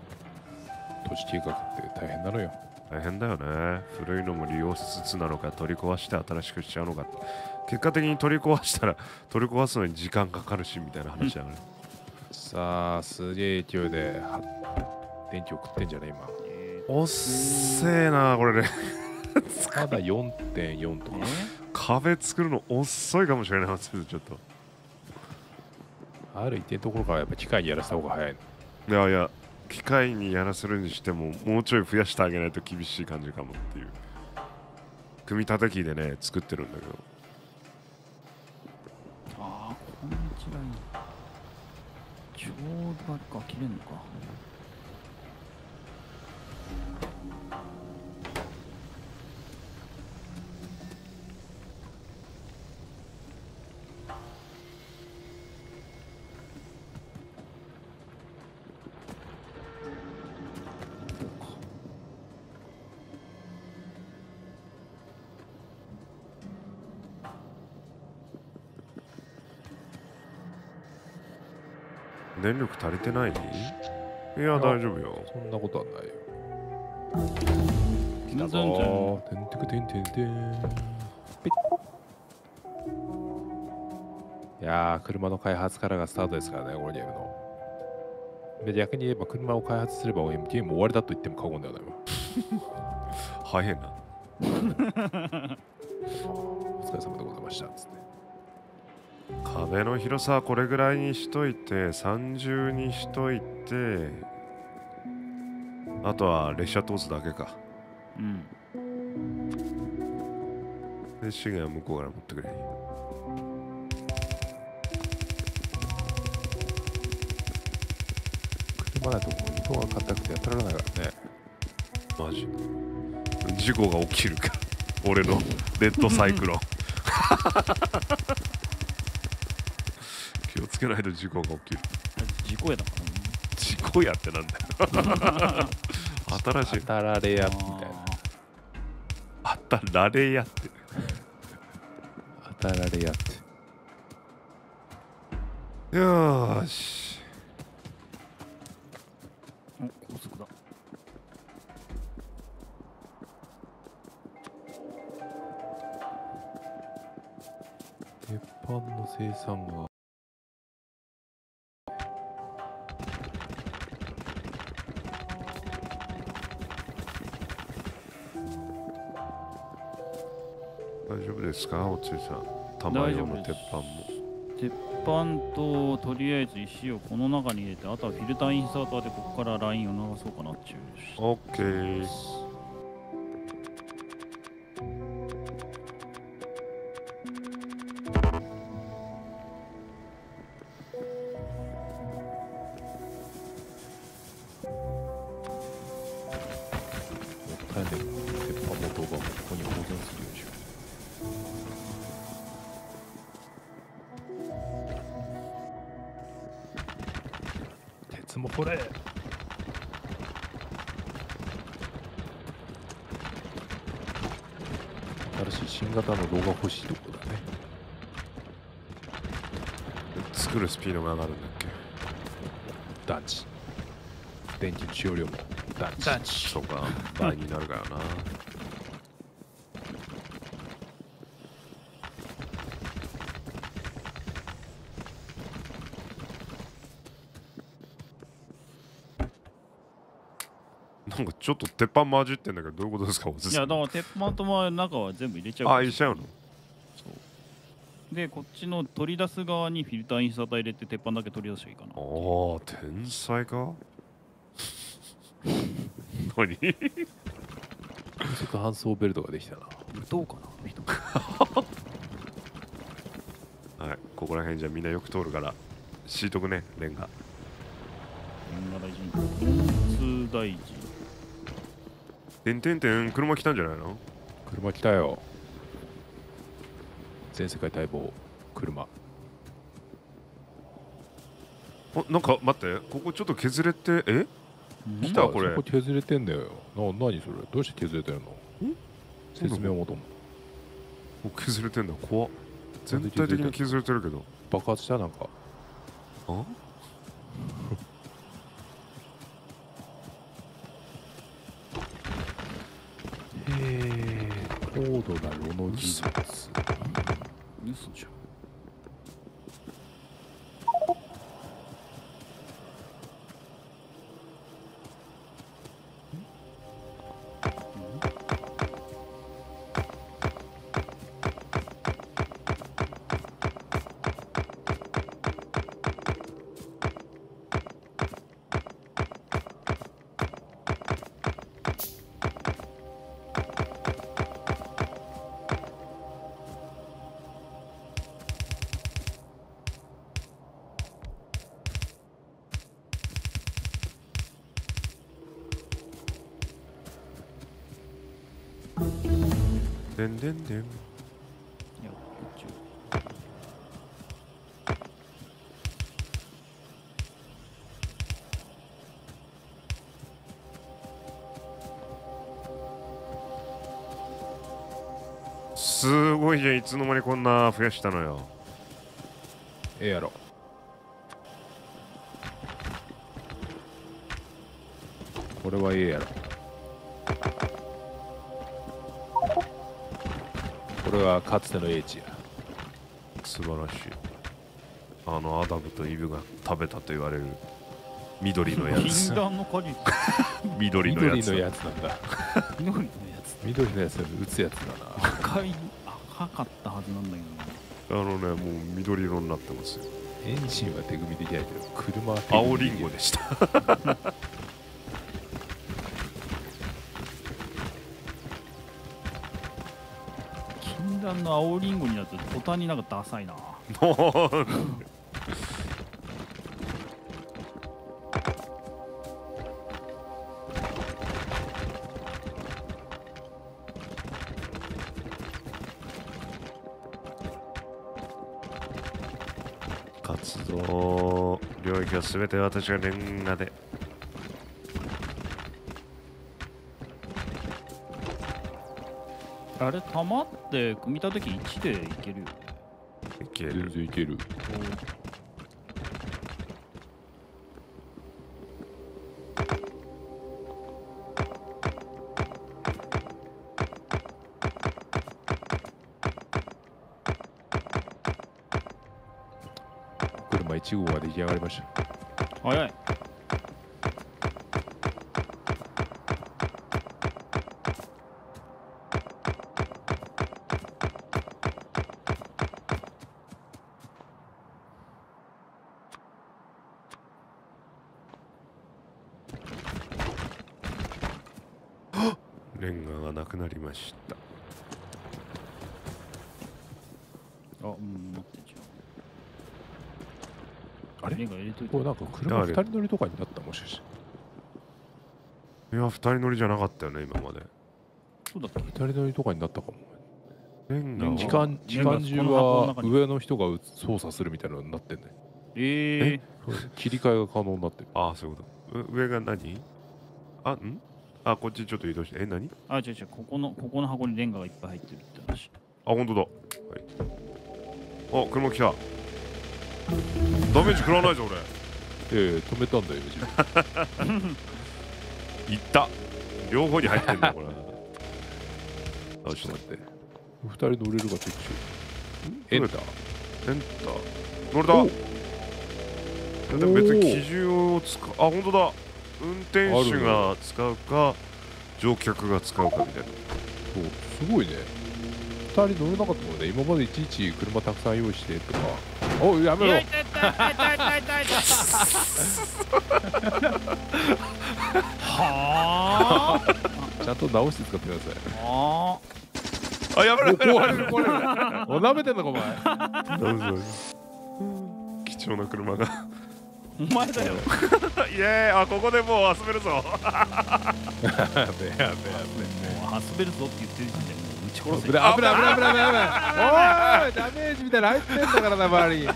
都市計画って大変なのよ。大変だよね。古いのも利用しつつなのか取り壊して新しくしちゃうのか、結果的に取り壊したら取り壊すのに時間かかるしみたいな話だよね。さあすげえ勢いで電気を食ってんじゃね今。おっせえなこれね。まだ 4.4 とか壁作るの遅いかもしれない。ちょっとある一定のところからやっぱ機械にやらせた方が早い。いやいや機械にやらせるにしてももうちょい増やしてあげないと厳しい感じかもっていう。組み立て機でね作ってるんだけど。ああちらにちょうどあれか、切れんのか。電力足りてない？いや大丈夫よ。そんなことはないよ。来たぞー。てんてくてんてんてん。いやー、車の開発からがスタートですからね、このゲームの。で逆に言えば車を開発すれば MT も終わりだと言っても過言ではないわ。早いな。お疲れ様でございましたっつって。壁の広さはこれぐらいにしといて、30にしといて、あとは列車通すだけか。うん。で、資源は向こうから持ってくれ。車だと音が硬くて当たらないからね。マジ。事故が起きるから。俺のレッドサイクロン。気をつけないと事故が起きる。事故やだからね。事故やってなんだよ。新しい。当たられやみたいな。当たられやって。当たられやって。よーし。お、高速だ。鉄板の生産が。大丈夫ですか、おつゆさん。玉用の鉄板も。鉄板ととりあえず石をこの中に入れて、あとはフィルターインサーターでここからラインを流そうかなっていう。オッケー。もったいない。鉄板も陶板もここに保存するようにしよう。もうこれ新しい新型の動画欲しいとこだね。作るスピードが上がるんだっけ。ダッチ。電気の使用量もダッチ。そうか、倍になるからな。なんかちょっと鉄板混じってんだけど、どういうことですか。いやだから鉄板とも中は全部入れちゃう。あ、入れちゃうの。そうで、こっちの取り出す側にフィルターインスター入れて鉄板だけ取り出しゃいいかな。ああ、天才か。何ちょっと搬送ベルトができたな。どうかな。はい、ここら辺じゃみんなよく通るから敷いとくね、レンガ。レンガ大事。交通大事。てんてんてん、車来たんじゃないの。車来たよ。全世界待望、車。あ、なんか待って、ここちょっと削れて、え？来たこれ。ここ削れてんだよ。何それ、どうして削れてるの？説明を求め。削れてんだ、怖っ。全体的に削れてるけど。爆発したなんか。あ？高度なロの技術。嘘じゃん。でんでんでん。すごいじゃん、いつの間にこんな増やしたのよ。ええやろ。これはええやろ。これはかつての英知や。素晴らしい。あのアダムとイブが食べたと言われる緑のやつ。禁断の果実。緑のやつ。緑のやつなんだ。緑のやつ打つやつだな。赤かったはずなんだけど、ね、あのね、もう緑色になってますよ。エンジンは手組みできないけど、車は手組み青リンゴでした。禁断の青リンゴになって途端になんかダサいな。活動領域はすべて私がレンガで。あれ玉って組み立て機1でいけるよね。いける。全然いける。1号が出来上がりました。早い。レンガがなくなりました。あ、うん、持ってちゃう。あれこれなんか車2人乗りとかになった、もしかして。いや、2人乗りじゃなかったよね、今まで。そうだった、2人乗りとかになったかも。時間中は上の人が操作するみたいなのになってんね。切り替えが可能になってる。ああ、そういうこと。上が何？あ、ん？あ、こっちちょっと移動して。何？あ、違う違う、ここの箱にレンガがいっぱい入ってるって話。あ、本当だ。はい。あ、車来た。ダメージ食らわないぞ俺。止めたんだよ今。いった。両方に入ってるんだこれ。あ、ちょっと待って。二人乗れるかチェックしよう。エンター。乗れた。でも別に機銃を使う。あ、本当だ。運転手が使うか、乗客が使うかみたいな。そう、すごいね。二人乗れなかったもんね。今までいちいち車たくさん用意してとか。おい、やめろ。はぁちゃんと直して使ってください。ああ、やめろ。壊れる、壊れる。お、なめてんのかお前。貴重な車がお前だよ。イエーイ。あ、ここでもう遊べるぞ。やべやべやべ、もう遊べるぞって言ってる時点で危ない。おい、ダメージみたいな入ってんだからな周りに。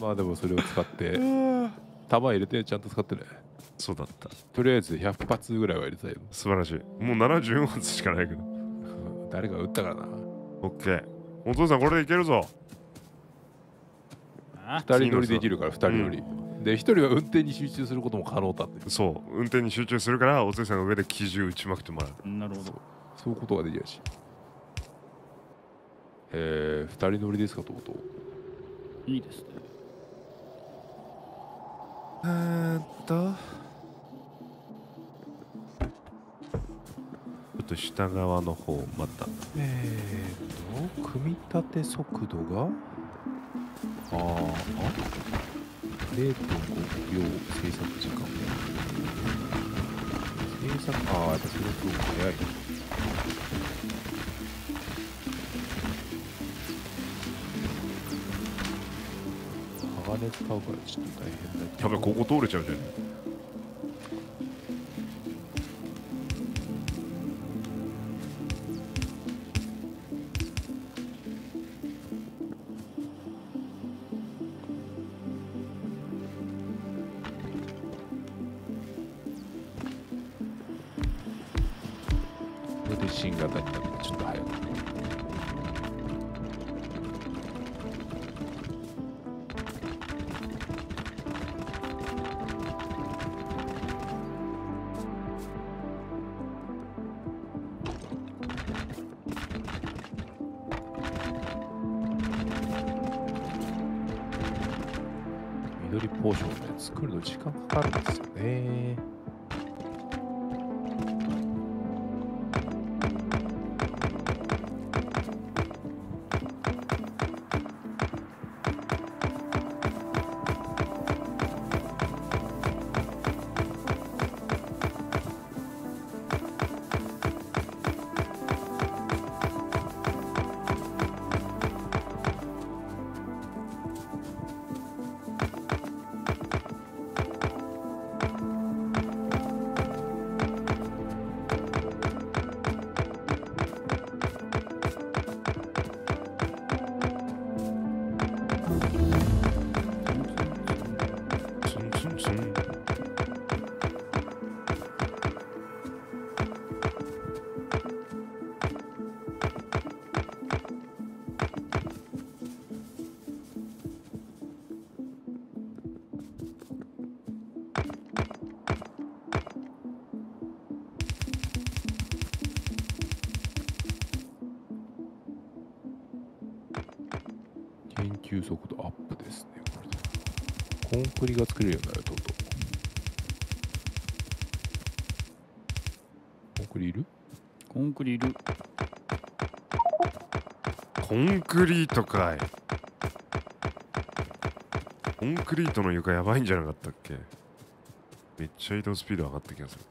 まあでもそれを使って弾入れてちゃんと使ってね。そうだった。とりあえず100発ぐらいは入れたい。素晴らしい。もう74発しかないけど誰が撃ったからな。オッケー。お父さんこれでいけるぞ。2人乗りできるから2人乗り、で1人は運転に集中することも可能だって。そう、運転に集中するからお父さんが上で機銃撃ちまくってもらう。なるほど。そういうことができるし。2人乗りですかと。いいですね。ちょっと下側の方また組み立て速度が0.5 秒制作時間。やっぱそれすごく早い。鋼使うからちょっと大変だけど。やべ、ここ通れちゃうじゃん。れで新型になるのちょっと早く。緑ポーションね、作るの時間かかるんですよね。速度アップですね。これコンクリが作れるようになると。コンクリいる？コンクリいる。コンクリートかい。コンクリートの床やばいんじゃなかったっけ？めっちゃ移動スピード上がった気がする。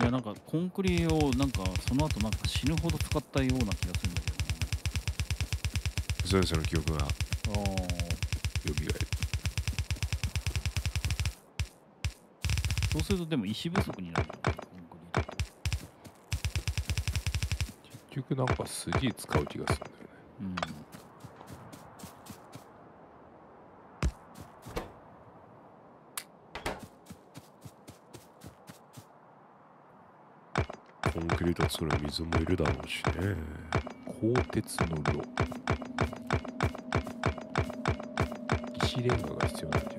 いやなんかコンクリをなんかその後なんか死ぬほど使ったような気がするんだけど。それぞれの記憶が蘇る。そうするとでも石不足になる。結局なんか筋使う気がするんだよね。うん、コンクリートそれは水もいるだろうしね。鋼鉄の炉、石レンガが必要なんだよ。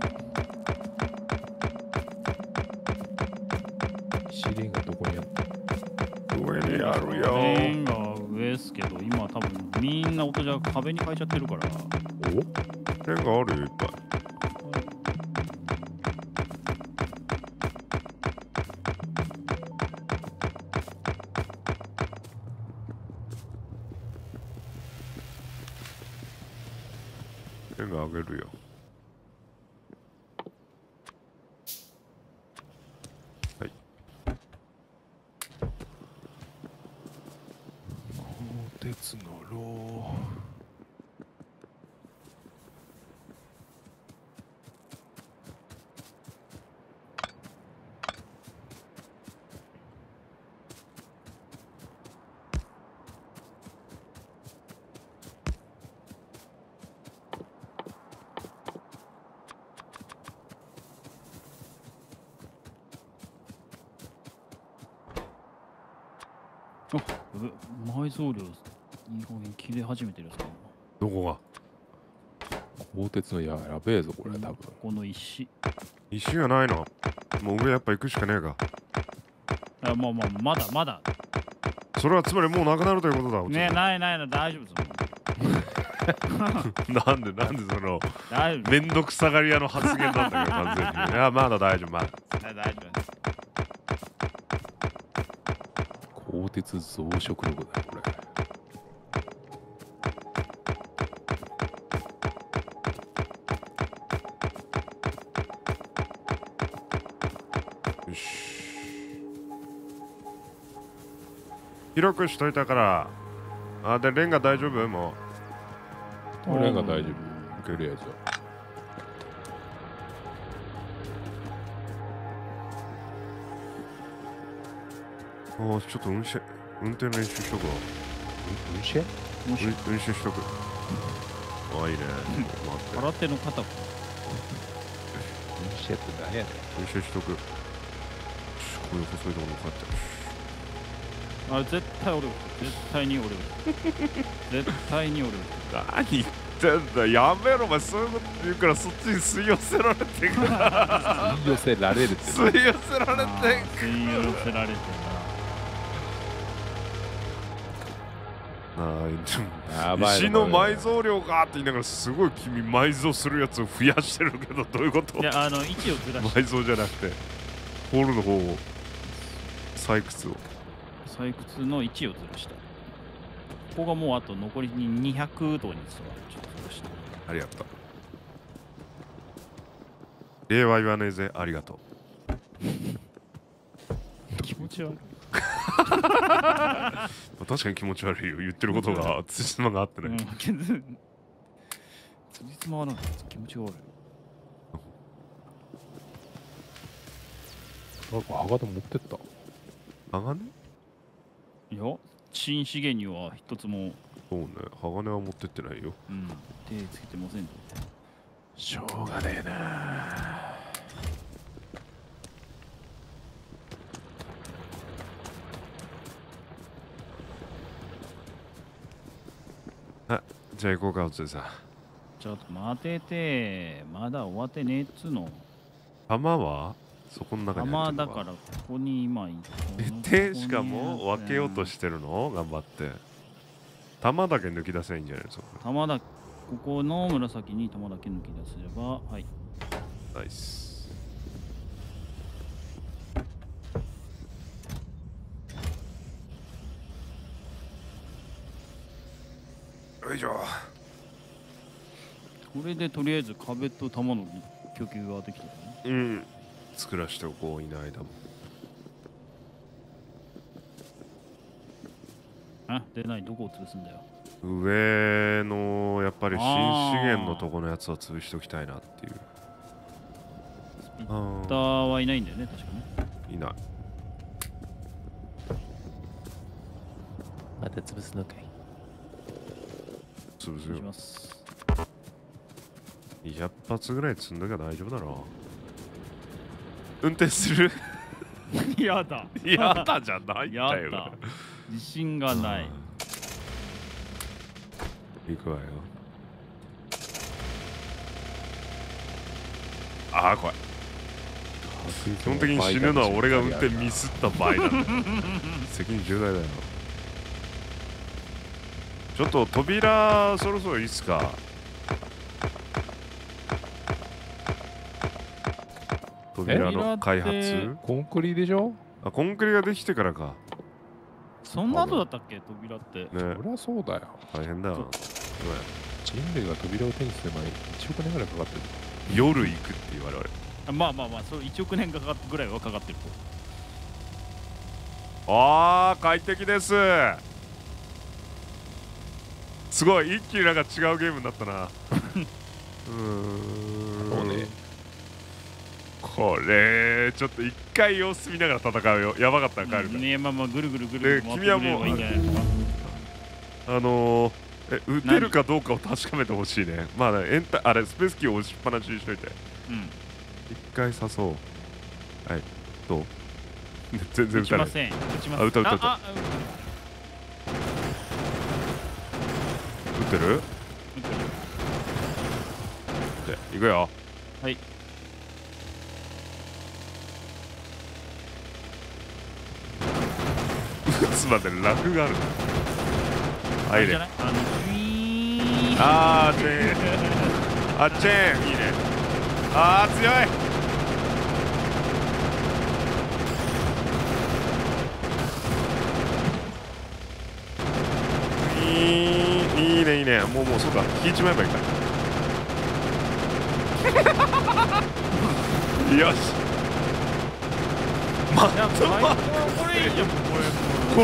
石レンガどこにあった？上にあるよ。石レンガは上ですけど、今多分みんな音じゃ壁に変えちゃってるから。お？レンガあるよいっぱい。あげるよ。はい。鋼鉄の炉。埋蔵量いい加減切れ始めてるやつかな。どこが？鋼鉄のやべえぞこれ多分。この石。石がないの。もう上やっぱ行くしかねえか。あ、もうまだまだ。それはつまりもうなくなるということだ。ねえ、ないないの大丈夫です。なんでそのめんどくさがり屋の発言なんだけど完全に。いやまだ大丈夫まだ。大丈夫です。鋼鉄増殖炉だよこれ。よし。広くしといたから。あ、でレンガ大丈夫？もう。レンガ大丈夫。とりあえず。ああ、ちょっと運転練習しとくわ。運転しとく。ああ、いいね。空手の肩。運転って何やねん。運転しとく。こういう細いところにかかっちゃう。あ、絶対折れる。絶対に折れる。絶対に折れる。何言ってんだ、やめろお前、そういうこと言うからそっちに吸い寄せられてくる。吸い寄せられるって。吸い寄せられてくる。吸い寄せられて石の埋蔵量かって言いながら、すごい君埋蔵するやつを増やしてるけど、どういうこと？いや、位置をずらして埋蔵じゃなくてホールの方を、採掘の位置をずらした。ここがもうあと残りに200度に座る。ありがとう。礼は言わねえぜ、ありがとう。気持ち悪い。確かに気持ち悪いよ、言ってることがつじつまが合ってない。つじつまはなんか気持ち悪い。なんか鋼持ってった。鋼？いや、新資源には一つも。そうね、鋼は持ってってないよ。うん、手つけてません。しょうがねえな。じゃあ行こうか、おつえさん。ちょっと待てて、まだ終わってねえっつの。玉はそこの中にあるのか。玉だからここに今いて、しかも分けようとしてるの頑張って。玉だけ抜き出せばいいんじゃないですか。玉だ、ここの紫に玉だけ抜き出せれば、はい、ナイス。これでとりあえず壁と玉の供給ができたね。うん。作らしておこう、いないだもん。あ、でない、どこを潰すんだよ。上のやっぱり新資源のとこのやつは潰しときたいなっていう。スピッターはいないんだよね、確かね。いない。また潰すのかい。潰すよ。します。200発ぐらい積んだから大丈夫だろう。運転する。やだやだじゃないんだよ。自信がない。行くわよ。ああ、怖い。基本的に死ぬのは俺が運転ミスった場合だ。責任重大だよ。ちょっと扉そろそろいいっすか。扉の開発、コンクリでしょ。あ、コンクリができてからか。そんな後だったっけ、扉って。ね、そりゃそうだよ。大変だよ。人類が扉を手にする前に1億年ぐらいかかってる。夜行くっていう我々。まあまあまあ、それ1億年かかってぐらいはかかってる。あー、快適です。すごい、一気になんか違うゲームになったな。もうね、これちょっと一回様子見ながら戦うよ。やばかったら帰るから。ね、まあまあ、ぐるぐるぐるぐる。君はもう、撃てるかどうかを確かめてほしいね。まあ、あれ、スペースキーを押しっぱなしにしといて。うん。一回誘う。はい、どう？全然撃たない。撃ちません。撃ちません。あ、撃た撃た撃た。撃ってる？撃ってる。じゃ、行くよ。はい。つまでラフがある。あ、いいね。あー、チェーン。あ、チェーンいいね。あー、強い。いいね、いいね。もうそうか、引いちまえばいいか。よし。またまた。これいいじゃん、これ。これ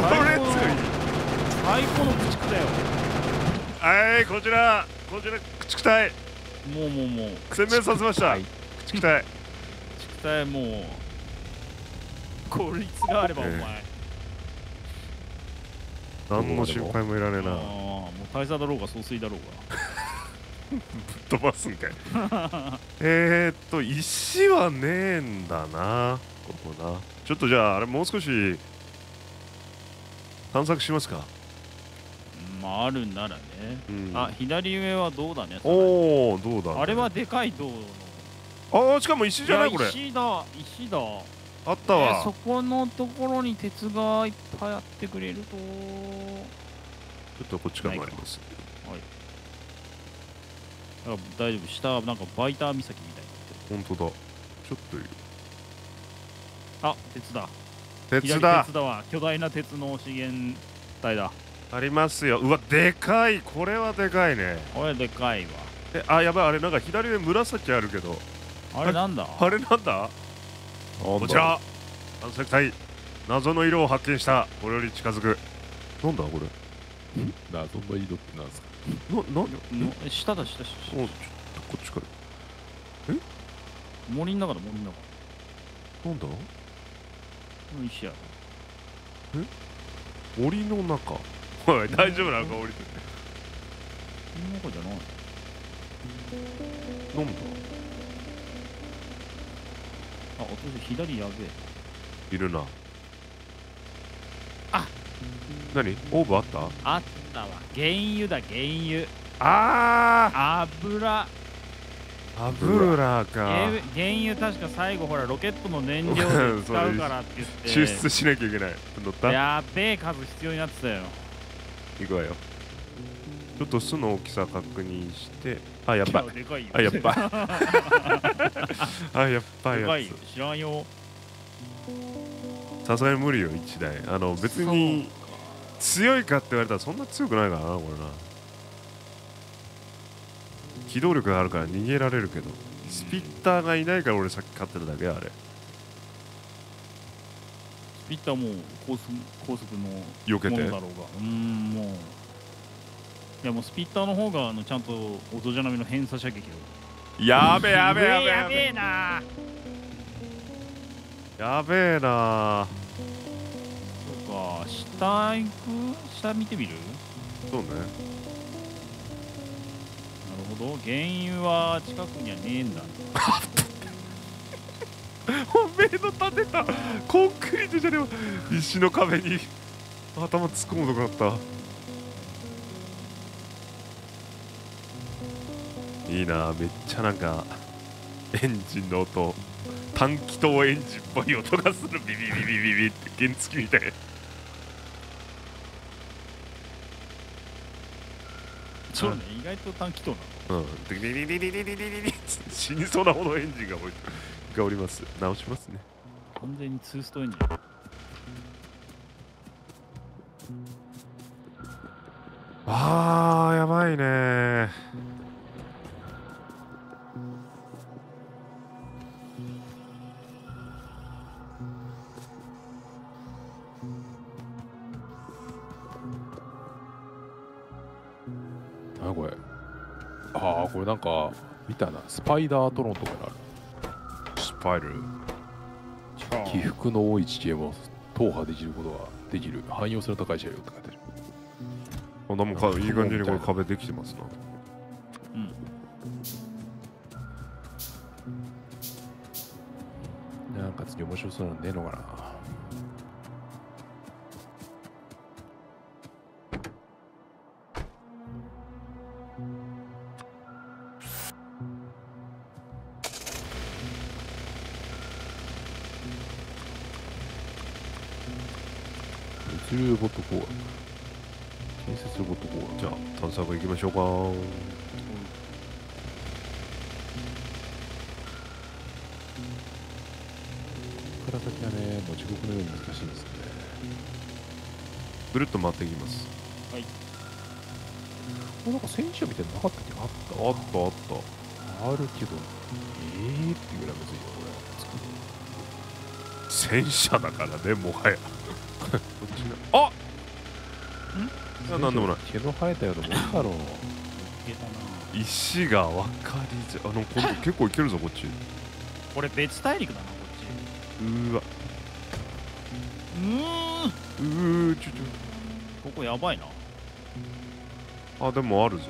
最高の駆逐だよ。はい、こちら駆逐隊。もう殲滅させました。駆逐隊。もう効率があればお前。何の心配もいらねえな。もう大佐だろうが総帥だろうが。ぶっ飛ばすんかい。石はねえんだな。ここな。ちょっとじゃあ、あれもう少し探索しますか。まあ、あるならね。うん、あ、左上は銅だね。おお、銅だ、ね。あれはでかい銅の。ああ、しかも石じゃない、これ。石だ、石だ。あったわ。そこのところに鉄がいっぱいあってくれると。ちょっとこっちから参ります。はい。なんか大丈夫、下なんかバイター岬みたいな。本当だ。ちょっといる。あ、鉄だ。鉄だ。鉄だわ。巨大な鉄の資源体だ。ありますよ。うわ、でかい。これはでかいね。これでかいわ。え、あ、やばい。あれなんか左上紫あるけど。あれなんだ。あれなんだ。こちら探索隊、謎の色を発見した。これより近づく。なんだこれ。謎の色って何すか。下だ、下、下。お、ちょっとこっちから。え、森の中だ、森の中。なんだ石や。え、森の中。おい、大丈夫なのか。森の中じゃない。なんだ。あ、落とし、左やべえ。いるな。あ、何？オーブあった？あったわ。原油だ、原油。ああ、油。油か。原油確か最後ほらロケットの燃料で使うからって言って抽出しなきゃいけない。乗った？やべえ数必要になってたよ。行くわよ。ちょっと巣の大きさ確認して。あ、やっぱり。あ、やっぱり。あ、やっぱり。やっぱり。知らんよ。さすがに無理よ、一台。別に強いかって言われたらそんな強くないからな、これな。機動力があるから逃げられるけど。スピッターがいないから俺さっき勝ってるだけ、あれ。スピッターもう高速の避けてるだろうが。もう。いやもうスピッターの方がちゃんと音じゃなみの偏差射撃を。やべえやべえやべえな。やべえな。そうか、下行く？下見てみる？そうね。なるほど、原油は近くにはねえんだ。おめえの建てたコンクリートじゃねえわ。石の壁に頭突っ込むとこだった。いいな、めっちゃなんかエンジンの音、短気筒エンジンっぽい音がする。ビビビビビビって原付みたい。そうね、意外と短気筒なの。うん、ビビビビビビビビビ死にそうなほどエンジンがおります。直しますね、完全にツーストエンジン。あー、やばいね。ああ、これなんか見たな。スパイダートロンとかにある。スパイル起伏の多い地形も踏破できることができる、汎用性の高い車両って書いてある。あ、でもかいい感じにこれ壁できてますな。うん、なんか次面白そうなのねえのかな。ボットコア、建設ボットコア。じゃあ探索行きましょうか。ここから先はね、もう地獄のように難しいですね。ぐるっと回っていきます。はい。これなんか戦車みたいなのなかったっけ？あったあったあった。あるけど、っていうぐらいむずいよこれ。戦車だからね、もはや。あっ、なんでもない。毛の生えたようなもんだろう。石が分かりづらい。今度結構いけるぞこっち。これ別大陸だなこっち。うわ、うー、ここやばいな。あ、でもあるぞ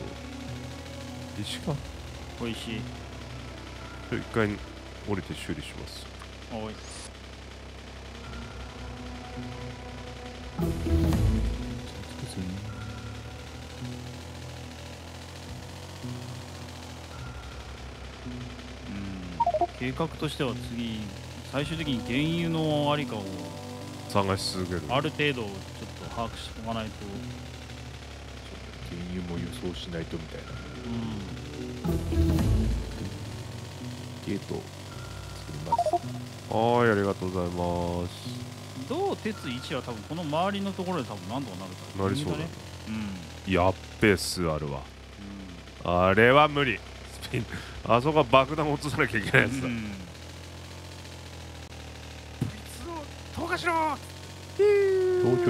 石が。これ石、一回降りて修理します。計画としては次最終的に原油のありかを探し続ける、ある程度ちょっと把握しておかないと、原油も輸送しないとみたいな、ゲート作ります。はい、ありがとうございます。銅鉄1は多分この周りのところで多分何度かなるからなりそうだね、うん、やっべえスあるわ、うん、あれは無理あそこは爆弾を落とさなきゃいけないやつだ。投下しろ。長距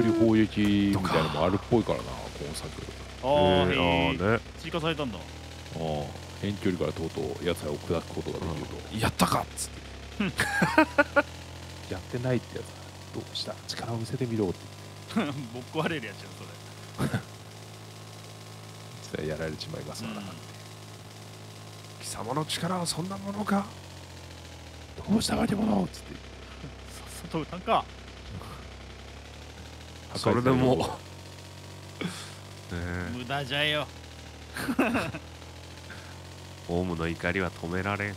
離砲撃みたいなのもあるっぽいからな、今作。ああ、ね。追加されたんだ。ああ、遠距離からとうとうやつらを砕くことができると。やったかっつって。やってないってやつ。どうした？力を見せてみろって。ぼっこわれるやつよそれ。それやられちまいますから。貴様の力はそんなものか、どうしたわけものっつってさっさと歌うかそれでも無駄じゃよオウムの怒りは止められん。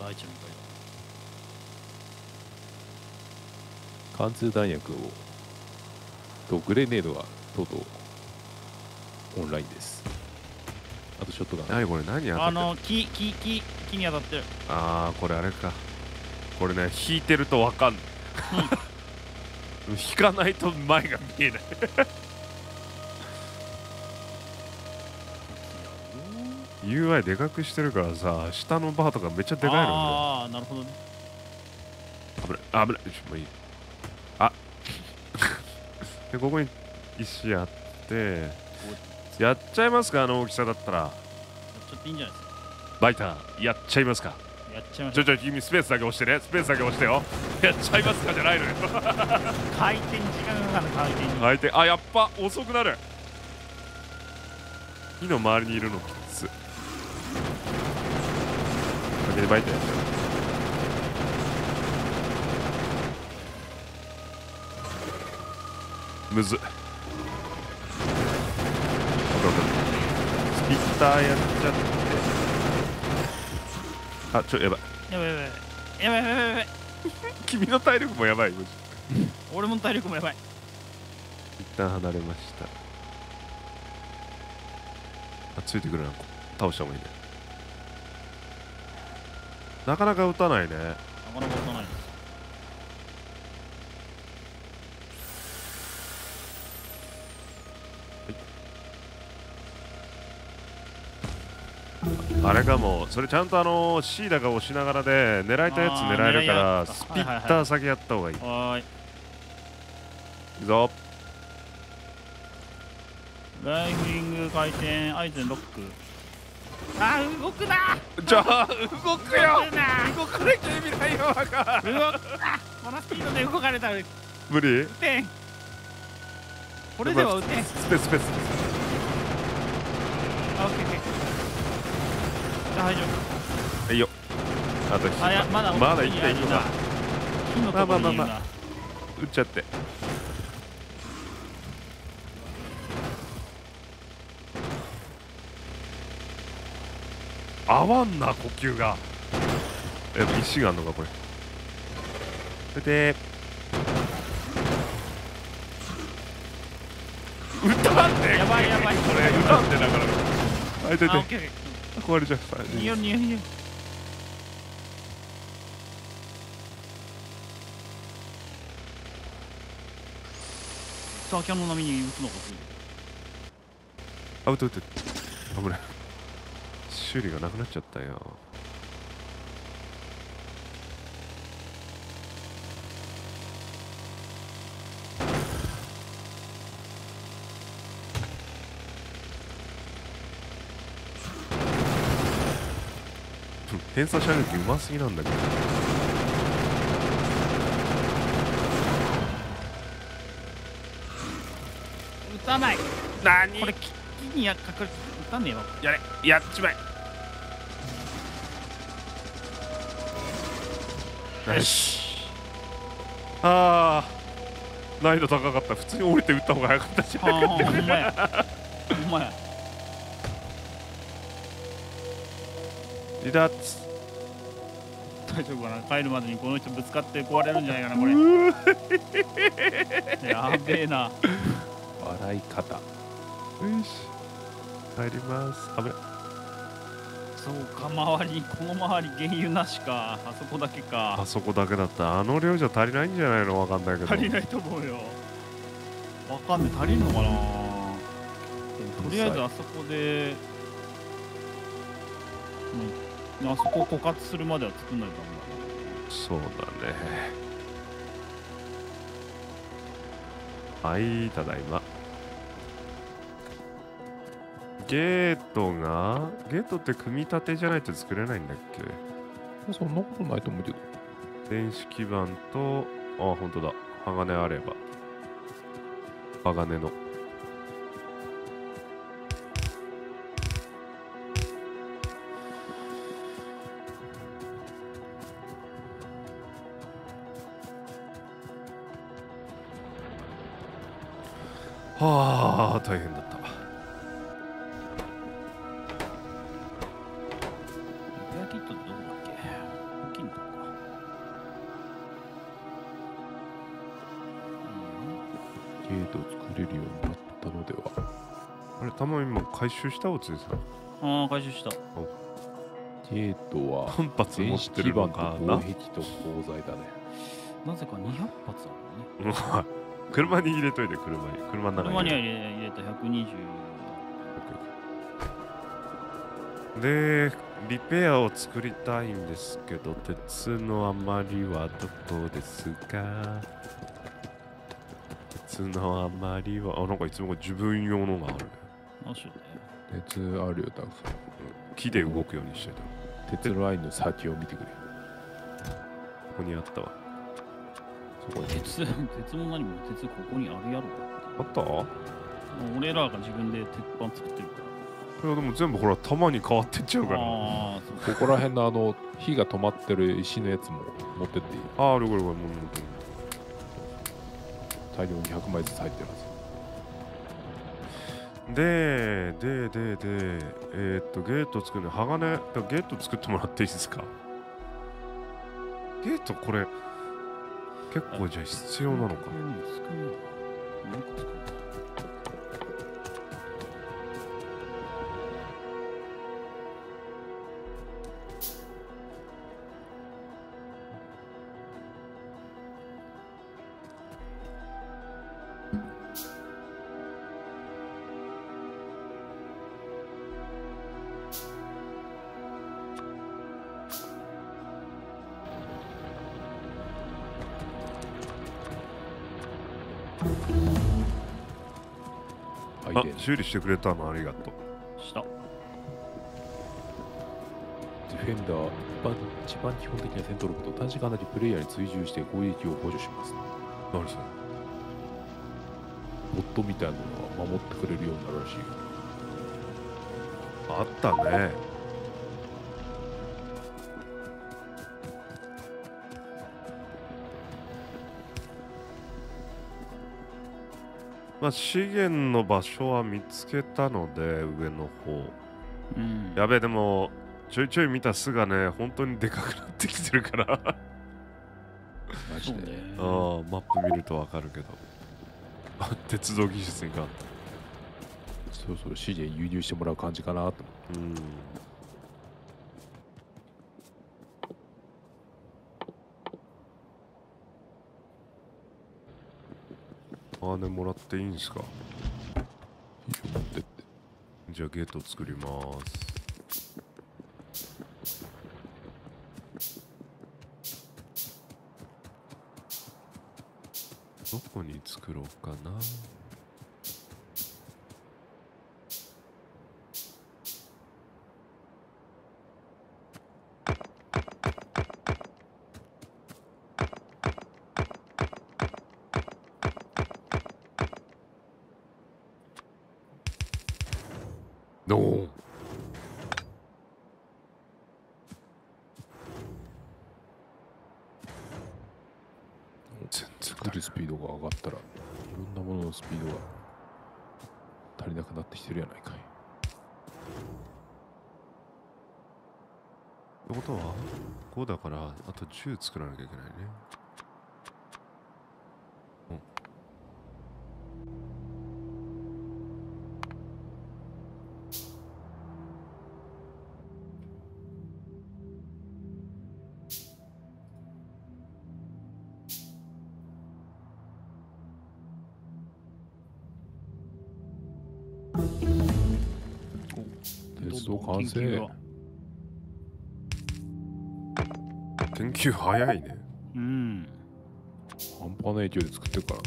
大地の怒り貫通弾薬をとグレネードはとうとうオンラインです。あとショットガン。これ何やってる？木に当たってる。ああ、これあれか。これね、引いてるとわかんない。引かないと前が見えない。UI でかくしてるからさ、下のバーとかめっちゃでかいの。ああ、なるほどね。危ない、危ない。もういい。あで、ここに石やって。やっちゃいますか、あの大きさだったら。やっちゃっていいんじゃないですか。バイター、やっちゃいますか。やっちゃいます。ちょ、君スペースだけ押してね。スペースだけ押してよ。やっちゃいますかじゃないのよ。回転時間がかかる、回転に。回転、あ、やっぱ遅くなる。火の周りにいるのきつ。先にバイターやっちゃう。むず。ピッターやっちゃって、あ、ちょ、やばいやばいやばいやばいやばいやばい君の体力もやばい俺も体力もやばい。一旦離れました。あ、ついてくるな、倒した方がいいね。なかなか撃たないね。なかなか撃たないです。あれかも、それちゃんとシーダが押しながらで狙いたやつ狙えるから、スピッター先やったほうがいい。はい、いいぞ。ライフリング回転アイテムロック。あー、動くな。じゃあ動くよ。動かなきゃ意味ないよ。動くな。このスピードで動かれたら無理。打てん。これでは打てん。スペーススペース。あ、オッケーオッケー。大丈夫。いいよ。あとまだまだ一体いいな。まあまあまあまあ。打っちゃって。合わんな呼吸が。石があんのかこれ。打て。打たんで。やばいやばい。これ打たんでだから。あいてて。壊れちゃった。さあ、キャノン並みに打つのか。あ、打て打て。危ない。修理がなくなっちゃったよ。偏差射撃うますぎなんだけど。撃たない。なにこれ、木にやっかく撃たねえよ。やれ、やっちまえ。よし。ああ、難易度高かった。普通に降りて打った方が早かったし。ほんまや。ほんまや。離脱。大丈夫かな、帰るまでにこの人ぶつかって壊れるんじゃないかな、これ。やべえな。笑い方。よし。入ります。あべ。そうか、周り、この周り原油なしか、あそこだけか。あそこだけだった。あの量じゃ足りないんじゃないの、わかんないけど。足りないと思うよ。わかんない、足りんのかな。とりあえずあそこで。うん、あそこを枯渇するまでは作んないとダメだ。そうだね。はい、ただいま。ゲートが、ゲートって組み立てじゃないと作れないんだっけ？そんなことないと思うけど。電子基板と、あ、本当だ。鋼あれば。鋼の。はあ、大変だった。リペアキットってどこだっけ？大きいのか。ゲートを作れるようになったのでは。あれ、たまに今回収したおつですか？ああ、回収した。ゲートは反発持ってるのかな。電子基板と鋼材だね。なぜか200発あるね。車に入れといて、車の中に入れた120で、リペアを作りたいんですけど、鉄の余りはどこですか？鉄の余りは、あ、なんかいつも自分用のがあるね。鉄あるよ、たくさん。木で動くようにしてた。鉄のラインの先を見てくれ。ここにあったわ。鉄も何も鉄ここにあるやろ。あった？俺らが自分で鉄板作ってるから。いやでも全部ほら玉に変わってっちゃうから。ここら辺のあの火が止まってる石のやつも持ってっていい？ああ、これもう持ってる。大量に100枚ずつ入ってるはず。で、ゲート作るの鋼、ゲート作ってもらっていいですか？ゲートこれ。結構じゃあ必要なのか。あ、修理してくれたのありがとう。した。ディフェンダー、一番基本的な戦闘力と短時間だけプレイヤーに追従して攻撃を補助します。何それ？ボットみたいなのが守ってくれるようになるらしい。あったね。まあ資源の場所は見つけたので、上の方、うん、やべえ、でもちょいちょい見た巣がね、本当にでかくなってきてるからマジで、ああ、マップ見るとわかるけど鉄道技術に変わった。そろそろ資源輸入してもらう感じかなと。うん、金もらっていいんですか？持ってって。じゃあゲートを作ります。どこに作ろうかな。スピードが上がったらいろんなもののスピードが足りなくなってきてるやないかい。ってことは5だからあと10作らなきゃいけないね。完成。研究早いね。うん。半端ない勢いで作ってるからな。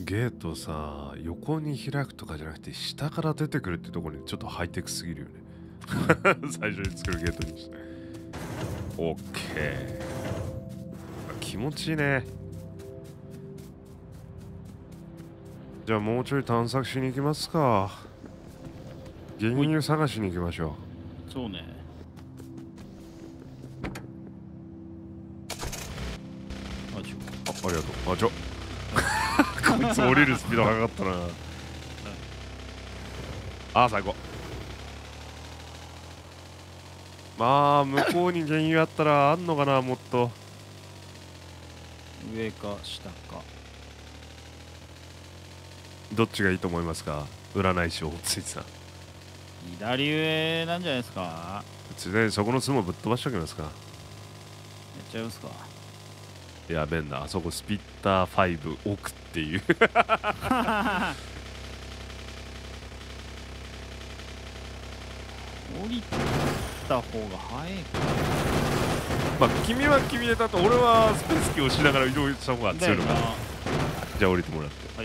ゲートさ、横に開くとかじゃなくて下から出てくるってところにちょっとハイテクすぎるよね。最初に作るゲートにして。オッケー。気持ちいいね。じゃあもうちょい探索しに行きますか。原油探しに行きましょう。そうね。ありがとう。あちょ。こいつ降りるスピードが上がったな。あ最高。まあ向こうに原油あったらあんのかなもっと。上か下か。どっちがいいと思いますか、占い師大津さん。左上なんじゃないですか。ついでにそこの巣もぶっ飛ばしておきますか。やっちゃいますか。やべえな、あそこスピッター5奥っていう。降りた方が早いか。まあ君は君でだと俺はスペースキーをしながら移動した方が強いのかな。じゃあ降りてもらって。は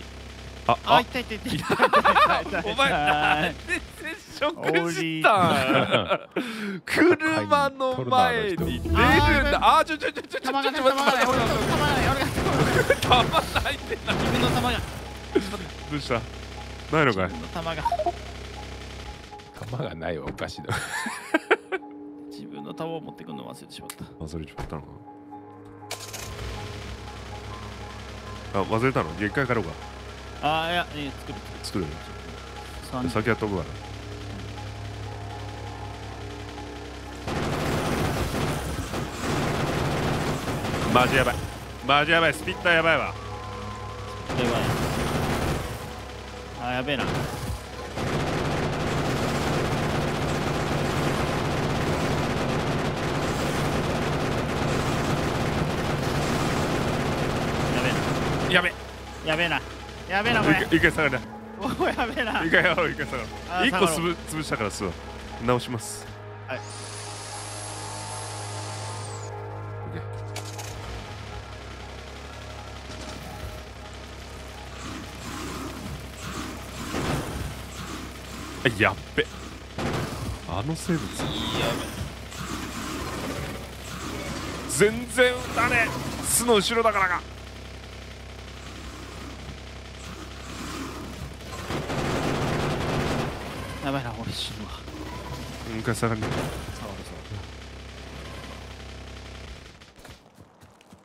い、あ、痛い痛い痛い痛い痛い。お前なんで接触したん。車の前に出るんだ。あ、ちょ待って。弾が入ってない。自分の弾が。どうした？ないのかい。弾がないはおかしいだろ。自分の弾を持ってくるの忘れてしまった。忘れちゃったのか。あ、忘れたの。一回帰ろうか。ああ、いや、作る。先は飛ぶわね。マジやばい。スピッターやばいわ。やばい。ああ、やべえな。やべえな、これ。一回下がるな。おやべえな。一回下がる。一個潰したからすわ。直します。はい。あ、やっべ。あの生物。全然撃たねえ。巣の後ろだからか。やばいな、俺死ぬわ。もう一回下がる。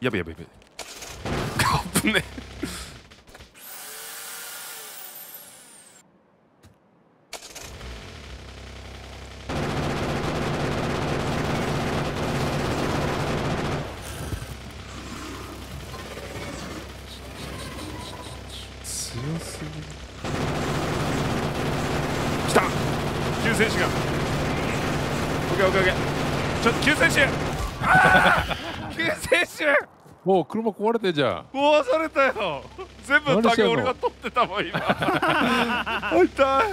やべ。あぶね。もう車壊れてじゃん。壊されたよ。全部タゲ俺が取ってたもん今。痛い。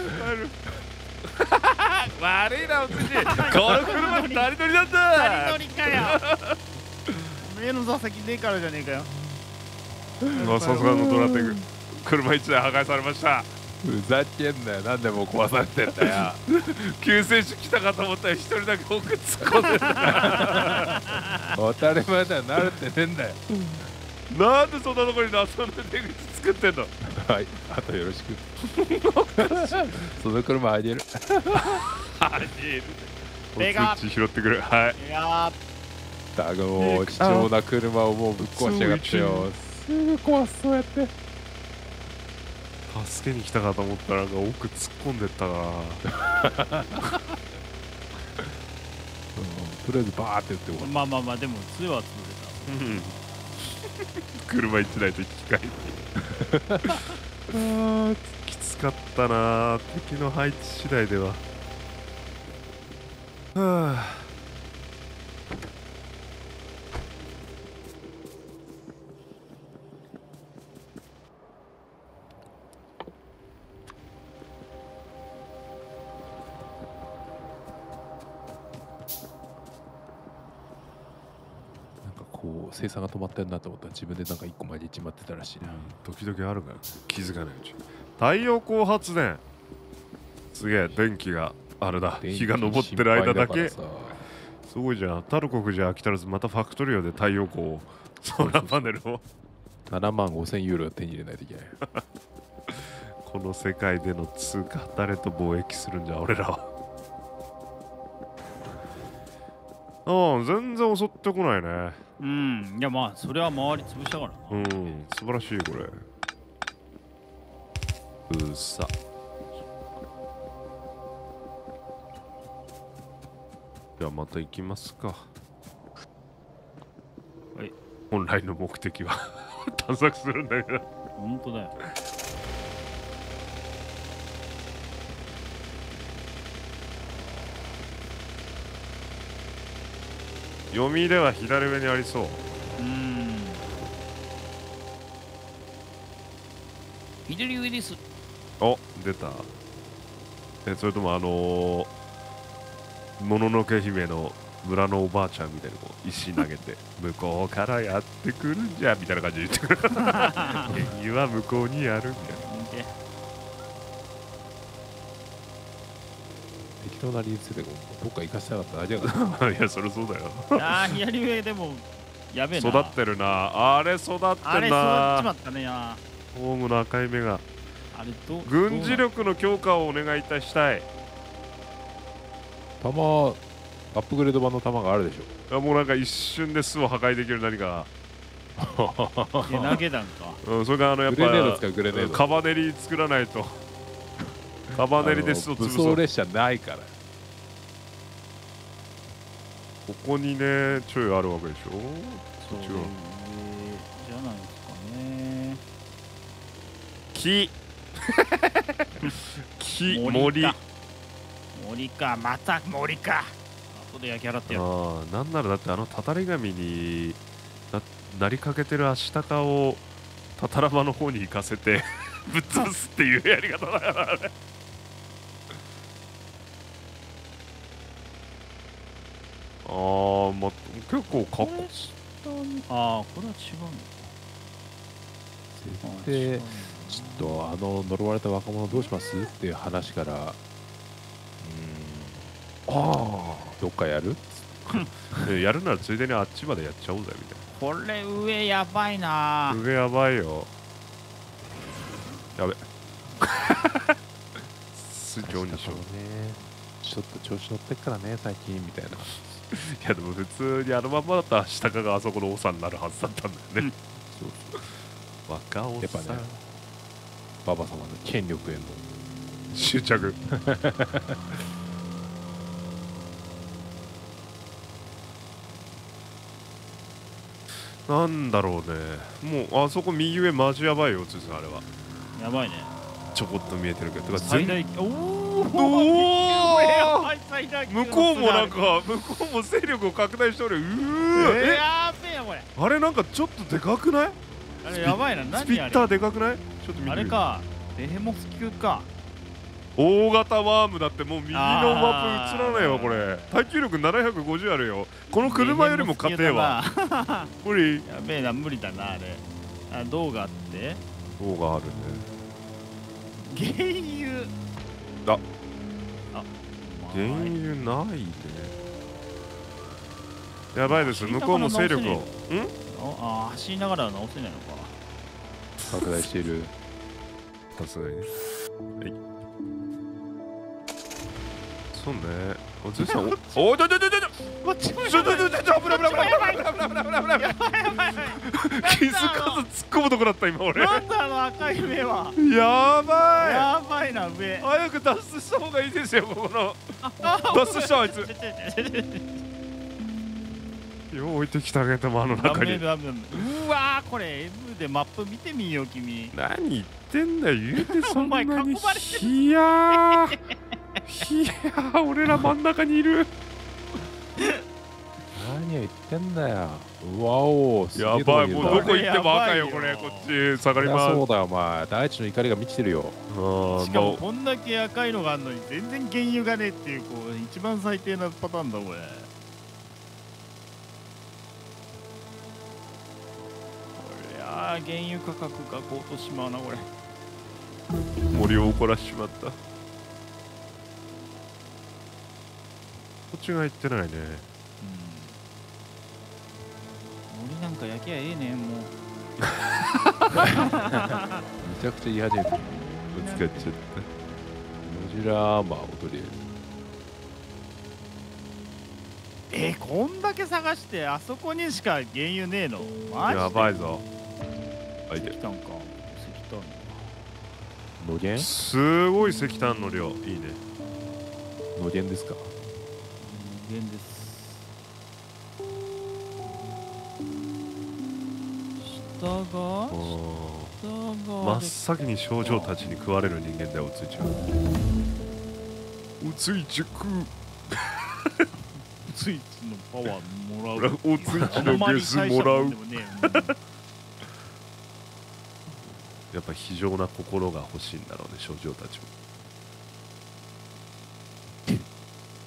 悪いなお寿司。この車二人乗りだった。二人乗りかよ。おめえの座席ねえからじゃねえかよ。さすがのドラテク。車一台破壊されました。ふざけんなよ。なんでもう壊されてんだよ。救世主来たかと思ったら一人だけ奥突っ込んでた。当たり前だよ、慣れてねえんだよ。なんでそんなとこに謎の出口作ってんの。はい、あとよろしく。その車あげる。あげる。スイッチ拾ってくる。はい、だがもう貴重な車をもうぶっ壊しやがってよ。すぐ壊す。そうやって助けに来たかと思ったら、なんか奥突っ込んでったな。とりあえずバーって打ってもらう。まあまあまあ、でも2は潰れた。車1台と引き換えて。ああ、きつかったな。敵の配置次第では。はあ。生産が止まったんだと思ったら、自分でなんか1個前に行っちまってたらしいな。時々あるから気づかないうち。太陽光発電すげえ、電気があれだ、日が昇ってる間だけすごいじゃん。タルコフじゃ飽きたらず、またファクトリオで太陽光ソーラーパネルを7万5,000ユーロ手に入れないといけない。この世界での通貨、誰と貿易するんじゃ俺らは。ああ、全然襲ってこないね。うん、いやまあそれは周り潰したからな。うん、素晴らしい。これうっさ、じゃあまた行きますか。はい、本来の目的は探索するんだけど。ほんとだよ。読み入れは左上にありそう。左上です。お、出た。それとももののけ姫の村のおばあちゃんみたいにこう石投げて向こうからやってくるんじゃみたいな感じで言ってくる。敵は向こうにあるみたいな。適当な理由つけてどっか行かせたかっただけだから。いや、そりゃそうだよ。ああ、左上でもやべえな。育ってるな。あれ育ってるな。あれ育っちまったねや。ホームの赤い目が。あれどう。軍事力の強化をお願いいたしたい。弾、アップグレード版の弾があるでしょ。いやもうなんか一瞬で巣を破壊できる何か。投げ弾か。うん、それからやっぱりカバネリ作らないと。カバネリで巣を潰そう。武装列車ないから。ここにね、ちょいあるわけでしょ。そっちが。じゃないですかね。木。木、森。森か、また森か。後で焼き払ってやる。ああ、なんならだってたたり神になりかけてるアシタカをたたら場の方に行かせてぶっ潰すっていうやり方だからね。ああ、まあ、結構かっこいい。ああ、これは違うのか。ちょっと呪われた若者どうしますっていう話から、ああ、どっかやるやるならついでにあっちまでやっちゃおうぜみたいな。これ上やばいな。上やばいよ。やべ。すげえにしようね。ちょっと調子乗ってっからね最近みたいな。いやでも普通にまんまだったら下かがあそこの王さんになるはずだったんだよね。若王さんやっぱね、馬場様の権力への執着。なんだろうね。もうあそこ右上マジやばいよ。ついあれはやばいね。ちょこっと見えてるけど、最大向こうもなんか、向こうも勢力を拡大しておる。うーやべえ、これあれなんかちょっとでかくない？あれやばいな。何あれ？スピッターでかくない？ちょっと見てみる。あれか、デヘモス級か。大型ワームだってもう右のマップ映らないわこれ。耐久力750あるよ。この車よりも硬えわ。これやべえな、無理だなあれ。あ、銅があって。銅があるね。原油。だ。原油ないね。やばいです。向こうも勢力をん、ああ走りながら直せないのか。拡大している。さすがにね。はい、そうね。おじさん、おお、ちょちょちょちょちょ。ちょちょちょちょ、危ない危ない危ない危ない危ない危ない危ない危ない。気づかず突っ込むとこだった今俺。なんだあの赤い目は。やばい。やばいな上。早く脱出した方がいいですよこの。脱出したあいつ。よう置いてきてあげたもんあの中に。うわーこれ M でマップ見てみよう君。何言ってんだよ言うてそんなに。いやー。いやー俺ら真ん中にいる何を言ってんだよ。わおやばいもうどこ行っても赤よこれ。こっち下がります。そうだよお前大地の怒りが満ちてるよ。しかもこんだけ赤いのがあるのに全然原油がねえっていうこう一番最低なパターンだこれ。いや原油価格が高騰しまうなこれ。森を怒らしちまった。こっちが行ってないね。うん、森なんか焼きゃええねんもう。めちゃくちゃ言い始めてぶつかっちゃった。モジュラーアーマーを取り入れる。こんだけ探してあそこにしか原油ねえの。マジでやばいぞ。石炭か。石炭の源？すごい石炭の量いいね。の源ですか。です下が真っ先に少女たちに食われる人間だよ。おついちゃんおついち食うおついちのパワーもらうおついちのゲスもらうやっぱ非常な心が欲しいんだろうね少女たち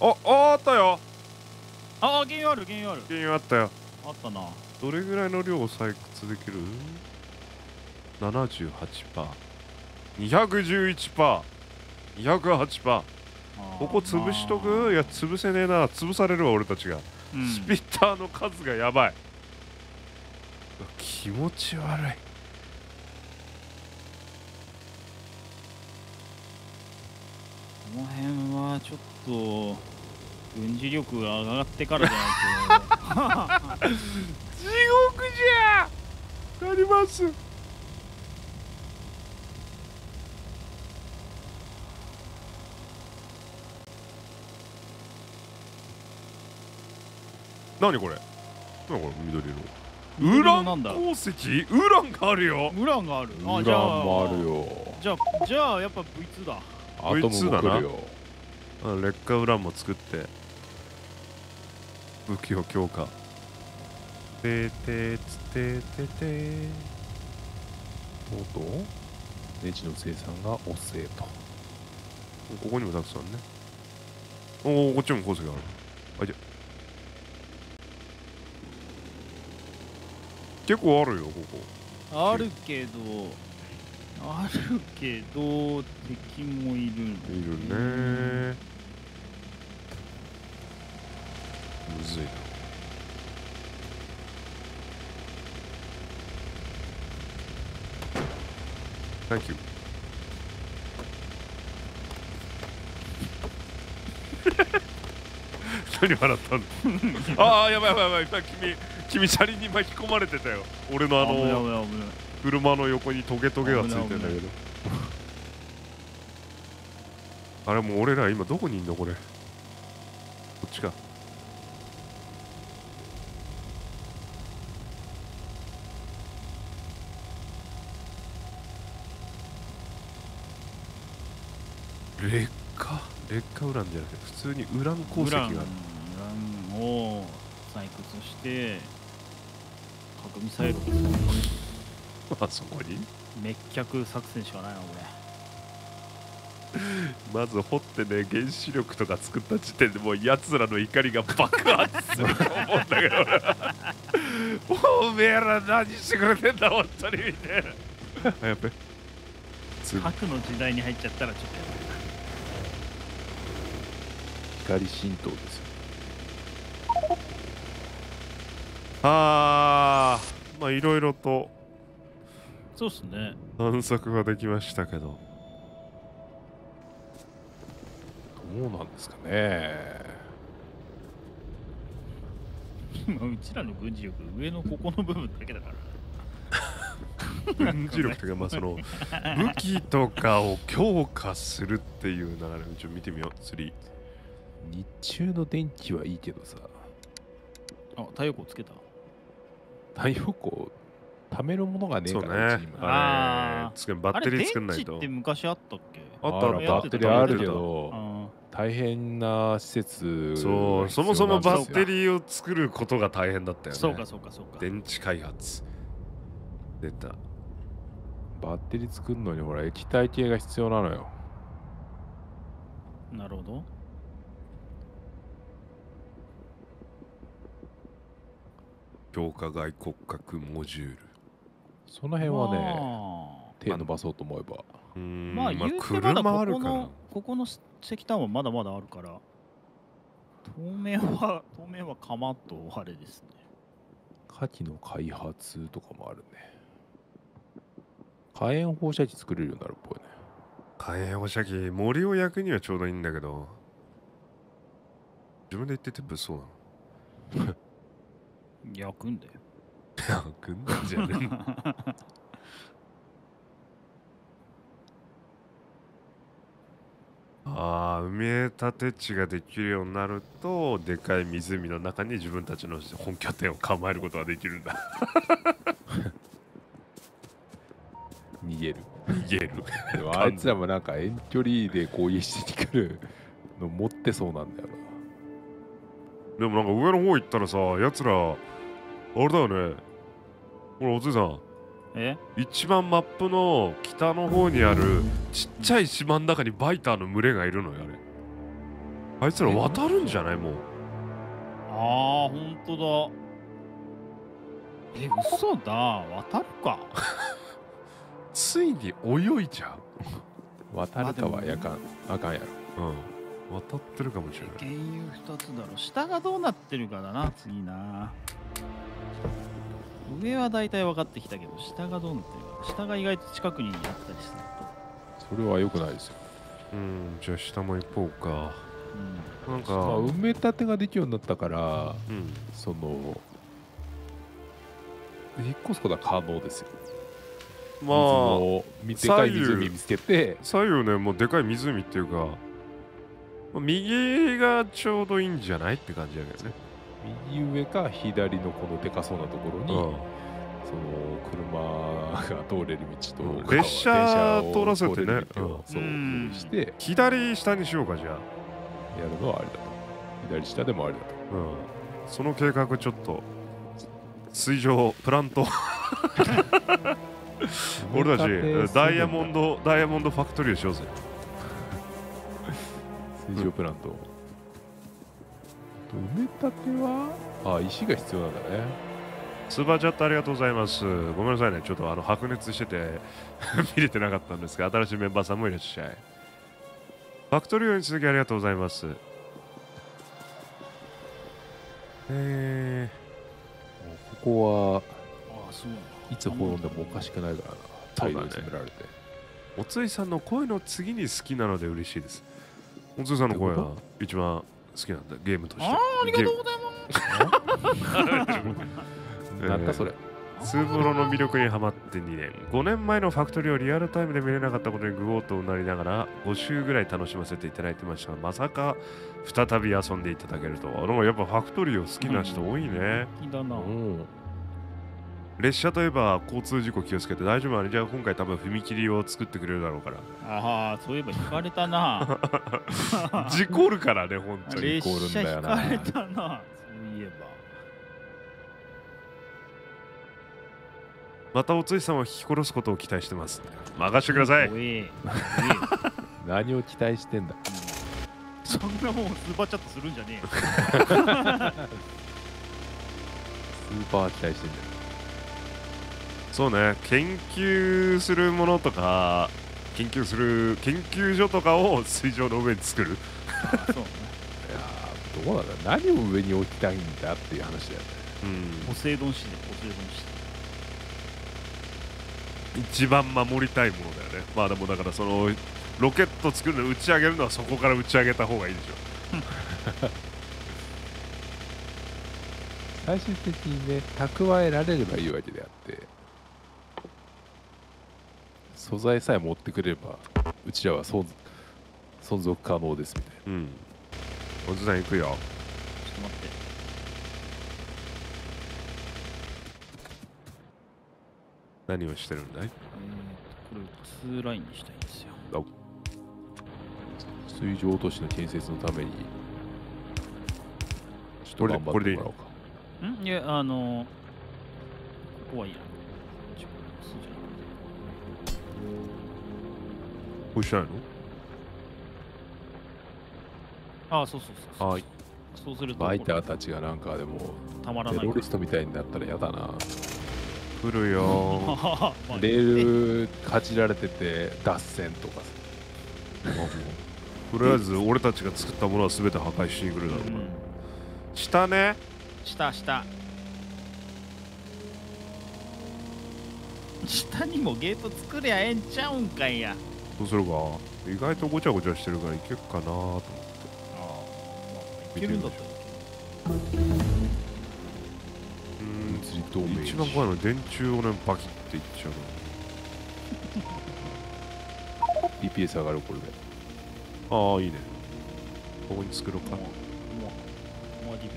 も。あったよ。ああ、原油ある、原油ある。原油あったよ。あったな。どれぐらいの量を採掘できる ?78%、211%、208%。ここ潰しとく、まあ、いや、潰せねえな。潰されるわ、俺たちが。うん、スピッターの数がやばい。気持ち悪い。この辺はちょっと。軍事力が上がってからじゃないと地獄じゃなります。何これ何これ緑色ウラン鉱石。ウランがあるよ。ウランがある。ウランもあるよ。じゃあやっぱ V2 だ。 V2 だな。劣化ウランも作って武器を強化。ててつててて。とうとうネジの生産がおっせえと。ここにもたくさんね。おお、こっちも鉱石がある。あいて。結構あるよここ。あるけど。あるけど敵もいる。いるね。むずいな。Thank you 何笑ったのああやばいやばいやばい。今君車輪に巻き込まれてたよ。俺の車の横にトゲトゲがついてるんだけどあれもう俺ら今どこにいんのこれ。こっちか。劣化ウランじゃなくて普通にウラン鉱石がある。ウランを採掘して核ミサイルを使う。あそこに滅却作戦しかないなこれまず掘ってね原子力とか作った時点でもうやつらの怒りが爆発すると思うんだけどおめえら何してくれてんだ本当にみたいな。やっぱり核の時代に入っちゃったらちょっとやばい。光浸透ですよ。あーまあいろいろと。そうっすね。探索ができましたけど。どうなんですかね。今うちらの軍事力上のここの部分だけだから軍事力というか、まあその武器とかを強化するっていう流れをちょっと見てみよう。釣り日中の電池はいいけどさあ、太陽光つけた。太陽光貯めるものがねえからね。バッテリー作んないと。あれ電池って昔あったっけ？あったらバッテリーあるけど大変な施設。そう、そもそもバッテリーを作ることが大変だったよね。そうかそうかそうか。電池開発出た。バッテリー作るのにほら液体系が必要なのよ。なるほど。強化外骨格モジュール。その辺はね、手伸ばそうと思えば。まあ、車あるから。ここの石炭はまだまだあるから。当面は釜とあれですね。火器の開発とかもあるね。火炎放射器作れるようになるっぽいね。火炎放射器、森を焼くにはちょうどいいんだけど。自分で言ってて物騒なの。焼くんだよ。焼くんだじゃねえな。ああ、埋め立て地ができるようになると、でかい湖の中に自分たちの本拠点を構えることができるんだ。逃げる。でもあいつらもなんか遠距離で攻撃してくるの持ってそうなんだよな。でもなんか上の方行ったらさ、やつら、あれだよね。ほら、おついさん。一番マップの北の方にあるちっちゃい島の中にバイターの群れがいるのよ、あれ。あいつら渡るんじゃないもう。ああ、ほんとだ。嘘だ。渡るか。ついに泳いじゃう。渡るかはやかん。あかんやろ。うん。渡ってるかもしれない。原油2つだろ。下がどうなってるかだな、次な。上は大体分かってきたけど、下がどうなってるか。下が意外と近くにあったりすると。それは良くないですよ。うん、じゃあ下も行こうか。うん、なんか埋め立てができるようになったから、うん、その引っ越すことは可能ですよ。まあ、でかい湖見つけて。左右ね、もうでかい湖っていうか。右がちょうどいいんじゃないって感じだけどね。右上か左のこのでかそうなところに、うん、その車が通れる道と列車を通らせてね、そうして左下にしようか。じゃあやるのはありだと。左下でもありだと、うん、その計画ちょっと水上プラント俺たちダイヤモンドファクトリーをしようぜ。水上プラント、うん、埋め立ては石が必要なんだね。スーパーチャットありがとうございます。ごめんなさいね、ちょっと白熱してて見れてなかったんですが、新しいメンバーさんもいらっしゃい。ファクトリーに続きありがとうございます。ここはいつ滅んでもおかしくないからな。大量に詰められて、ね、おついさんの声の次に好きなので嬉しいです。おついさんの声が一番好きなんだ、ゲームとして。ありがとうございます。なんだそれ。スープロの魅力にハマって2年。5年前のファクトリーをリアルタイムで見れなかったことにグオーとうなりながら5週ぐらい楽しませていただいてましたが、まさか再び遊んでいただけると。でもやっぱファクトリーを好きな人多いね。好きだな。列車といえば交通事故気をつけて。大丈夫あれじゃあ今回多分踏切を作ってくれるだろうから。ああ、そういえば引かれたな。事故るからね、本当に。事故るんだよな。引かれたな、そういえば。またおついさんを引き殺すことを期待してます。任してください。何を期待してんだ。そんなもんスーパーチャットするんじゃねえよ。スーパー期待してんだよ。そうね、研究するものとか研究所とかを水上の上に作る。そうね。いや、どうなんだ、何を上に置きたいんだっていう話だよね。うん、ポセイドン市ね、ポセイドン市。一番守りたいものだよね。まあでもだからそのロケット作るの打ち上げるのはそこから打ち上げた方がいいでしょう。最終的にね、蓄えられればいいわけであって、素材さえ持ってくれればうちらは存続可能ですみたいな。うん、おじさん行くよ。ちょっと待って、何をしてるんだい？これ2ラインにしたいんですよ。水上都市の建設のためにちょっと頑張ってもらおうか。ん？いや、ここはいいや。これしないの？ああ、そうそうそうそう。はい。そうすると。バイターたちがなんかでも、たまらない。テロリストみたいになったらやだな。来るよー。レールかじられてて、脱線とかさ。とりあえず、俺たちが作ったものは全て破壊しに来るだろうな。下ね。下にもゲート作りゃええんちゃうんかいや。どうするか、意外とごちゃごちゃしてるからいけるかなと思って。ああ、いけるんだったら一番怖いのは電柱をね、バキっていっちゃう。DPS 上がる、これで。ああ、いいね。ここに作ろうか。もう DPS。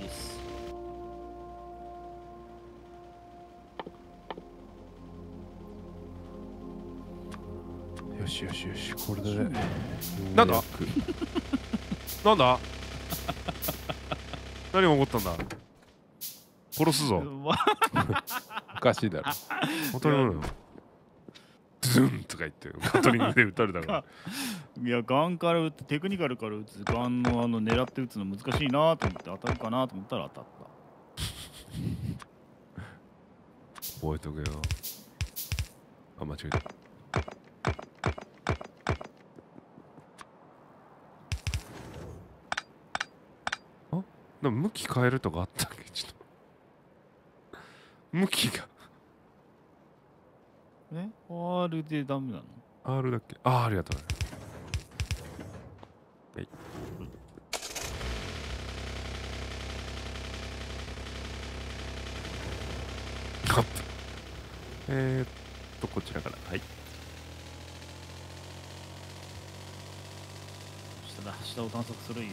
よしよしよし、これでなんだなんだ何が起こったんだ、殺すぞおかしいだろ、本当におるのズンとか言ってガトリングで撃たれたからいや、ガンから撃って、テクニカルから撃つ、ガンの狙って撃つの難しいなと思って、当たるかなと思ったら当たった覚えとけよ。あ、間違えた。でも向き変えるとかあったっけ、ちょっと向きがえ R でダメなの？ R だっけ。ああ、ありがとうね。はい、こちらから、はい、下だ、下を探索するんや。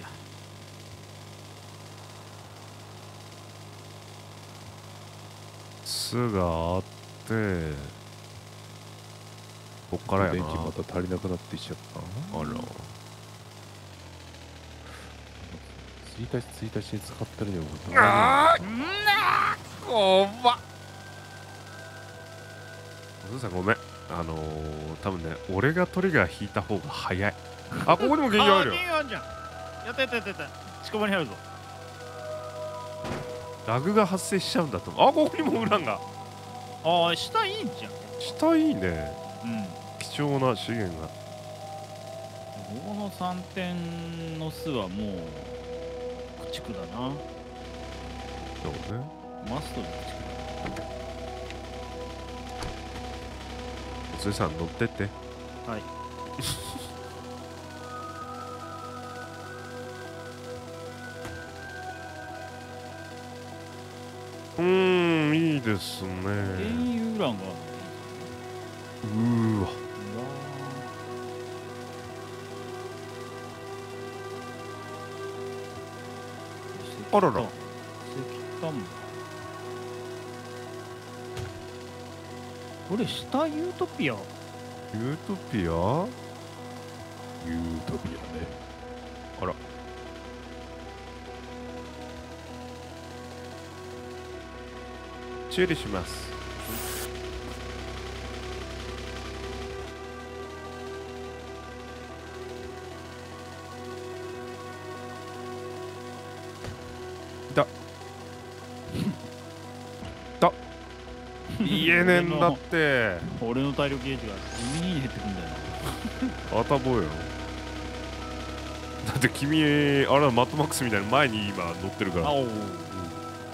巣があって、こっからやな。電気また足りなくなってきちゃった。あら、1日に使ってるよ。あー、んなー、こわっ。お父さんごめん、多分ね、俺がトリガー引いた方が早い。あ、ここにも原因あるよ。原因あるじゃん。やったやったやったやった、近場に入るぞ。ラグが発生しちゃうんだと思う。あ、ここにもウランが。ああ、下いいんじゃん。下いいね。うん。貴重な資源が。この3点の巣はもう駆逐だな。そうね。マストに駆逐だな。おつえさん乗ってって。はい。いいですね。原油ウランがあっていい。うーわ。あらら。石炭。これ下ユートピア。ユートピア？ユートピアね。あら。修理します。いた。だ。言えねえんだって。俺の体力ゲージが地味に減ってくんだよ。あたぼうよ。だって君、あれはマットマックスみたいに前に今乗ってるから。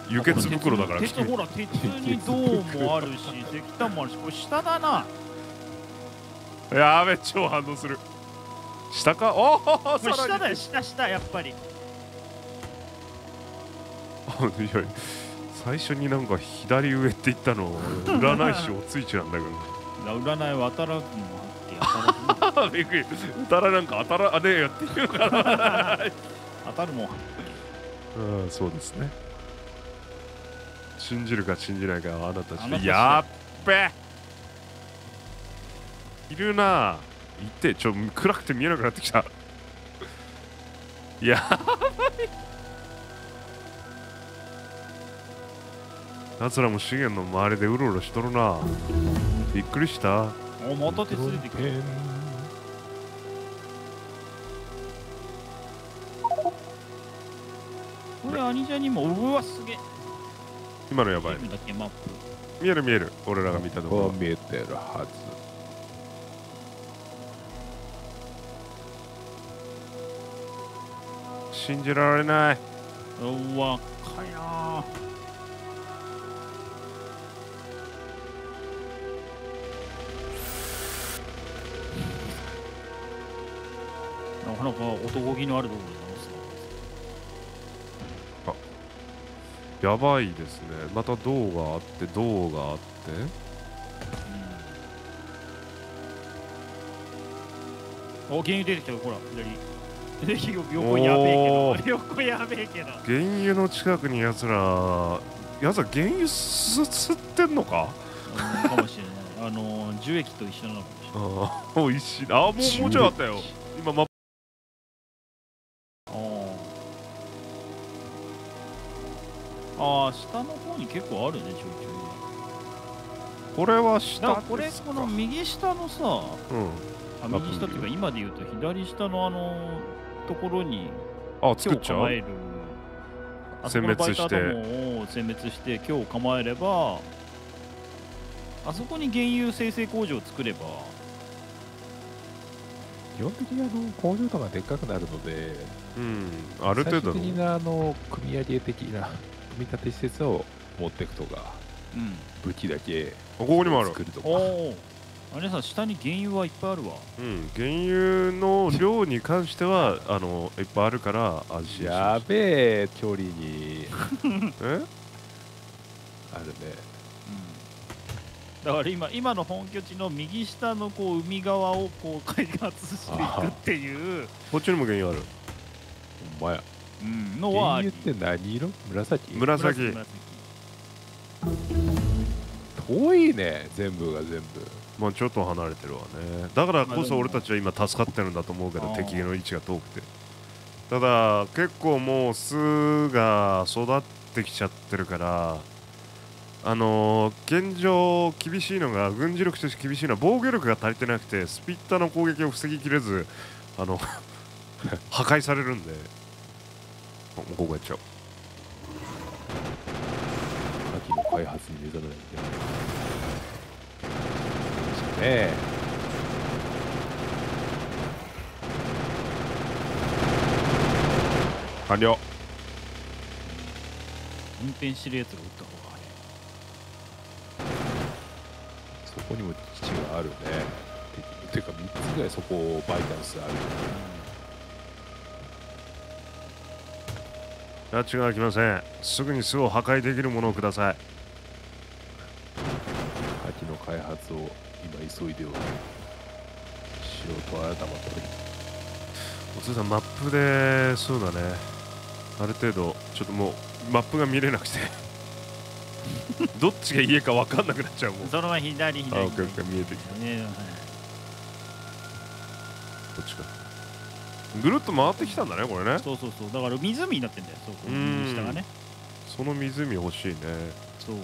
輸血袋だから。鉄ほら、鉄に銅もあるし石炭もあるし、これ下だな。やべ、超反応する。下か。おお、下だよ、下やっぱり。いや、最初になんか左上って言ったの占い師おついちゃんだけど。占いは当たらずにもあって。びっくり。当たらなんか当たらねえよっていうから。当たるもん。うん、そうですね。信じるか信じないかはあなた次第。やっべ。いるな。行ってちょ暗くて見えなくなってきた。やばい。奴らも資源の周りでうろうろしとるな。びっくりした。お、また手ついてくる。これアニジャにも。うわ、すげえ。今のやばい。見える見える。俺らが見たところ見えてるはず。信じられない。うわ、かやー。なかなか男気のあるところに直す。あ、やばいですね。また銅があって銅があって、うん、お、原油出てきたよ、ほら左。横やべえけど、横やべえけど。原油の近くにやつら原油吸ってんのかかもしれない。樹液と一緒なのかもしれない。おいしい。あ、もうちょいあったよ今。ああ、下の方に結構あるね、ちょいちょい。これは下ですか。これ、この右下のさ、うん、あ、右下っていうか、今で言うと左下のところに、あ、作っちゃう。殲滅して。殲滅して、今日構えれば、あそこに原油生成工場を作れば。基本的に工場とかでっかくなるので、うん、ある程度の最終的な組み上げ的な組み立て施設を持っていくとか、うん、武器だけここにもある作るとか。あれさ、下に原油はいっぱいあるわ。うん、原油の量に関してはいっぱいあるから安心。やべえ距離に。え？あるね。うん。だから今の本拠地の右下のこう海側をこう開発していくっていう。こっちにも原油ある。ほんまや。うん、のは原油って何色？紫？紫。遠いね、全部が全部。まあちょっと離れてるわね。だからこそ俺たちは今助かってるんだと思うけど、敵の位置が遠くて。ただ結構もう巣が育ってきちゃってるから。現状厳しいのが、軍事力として厳しいのは防御力が足りてなくて、スピッタの攻撃を防ぎきれず破壊されるんで、もうここやっちゃう。先の開発に目覚めないといけないですね。完了。運転してるやつが撃った方が。そこにも基地があるね。てか3つぐらいそこをバイタルスある。拉致が来ません。すぐに巣を破壊できるものをください。先の開発を今急いでおる。素人は頭取り。おつさんマップで、そうだね、ある程度ちょっともうマップが見れなくて。どっちが家か分かんなくなっちゃうもん。その前左。あ、オッケーオッケー、見えてきた。こっちか。ぐるっと回ってきたんだね、これね。そうそうそう、だから湖になってんだよ、そこ下がね。その湖欲しいね。そう。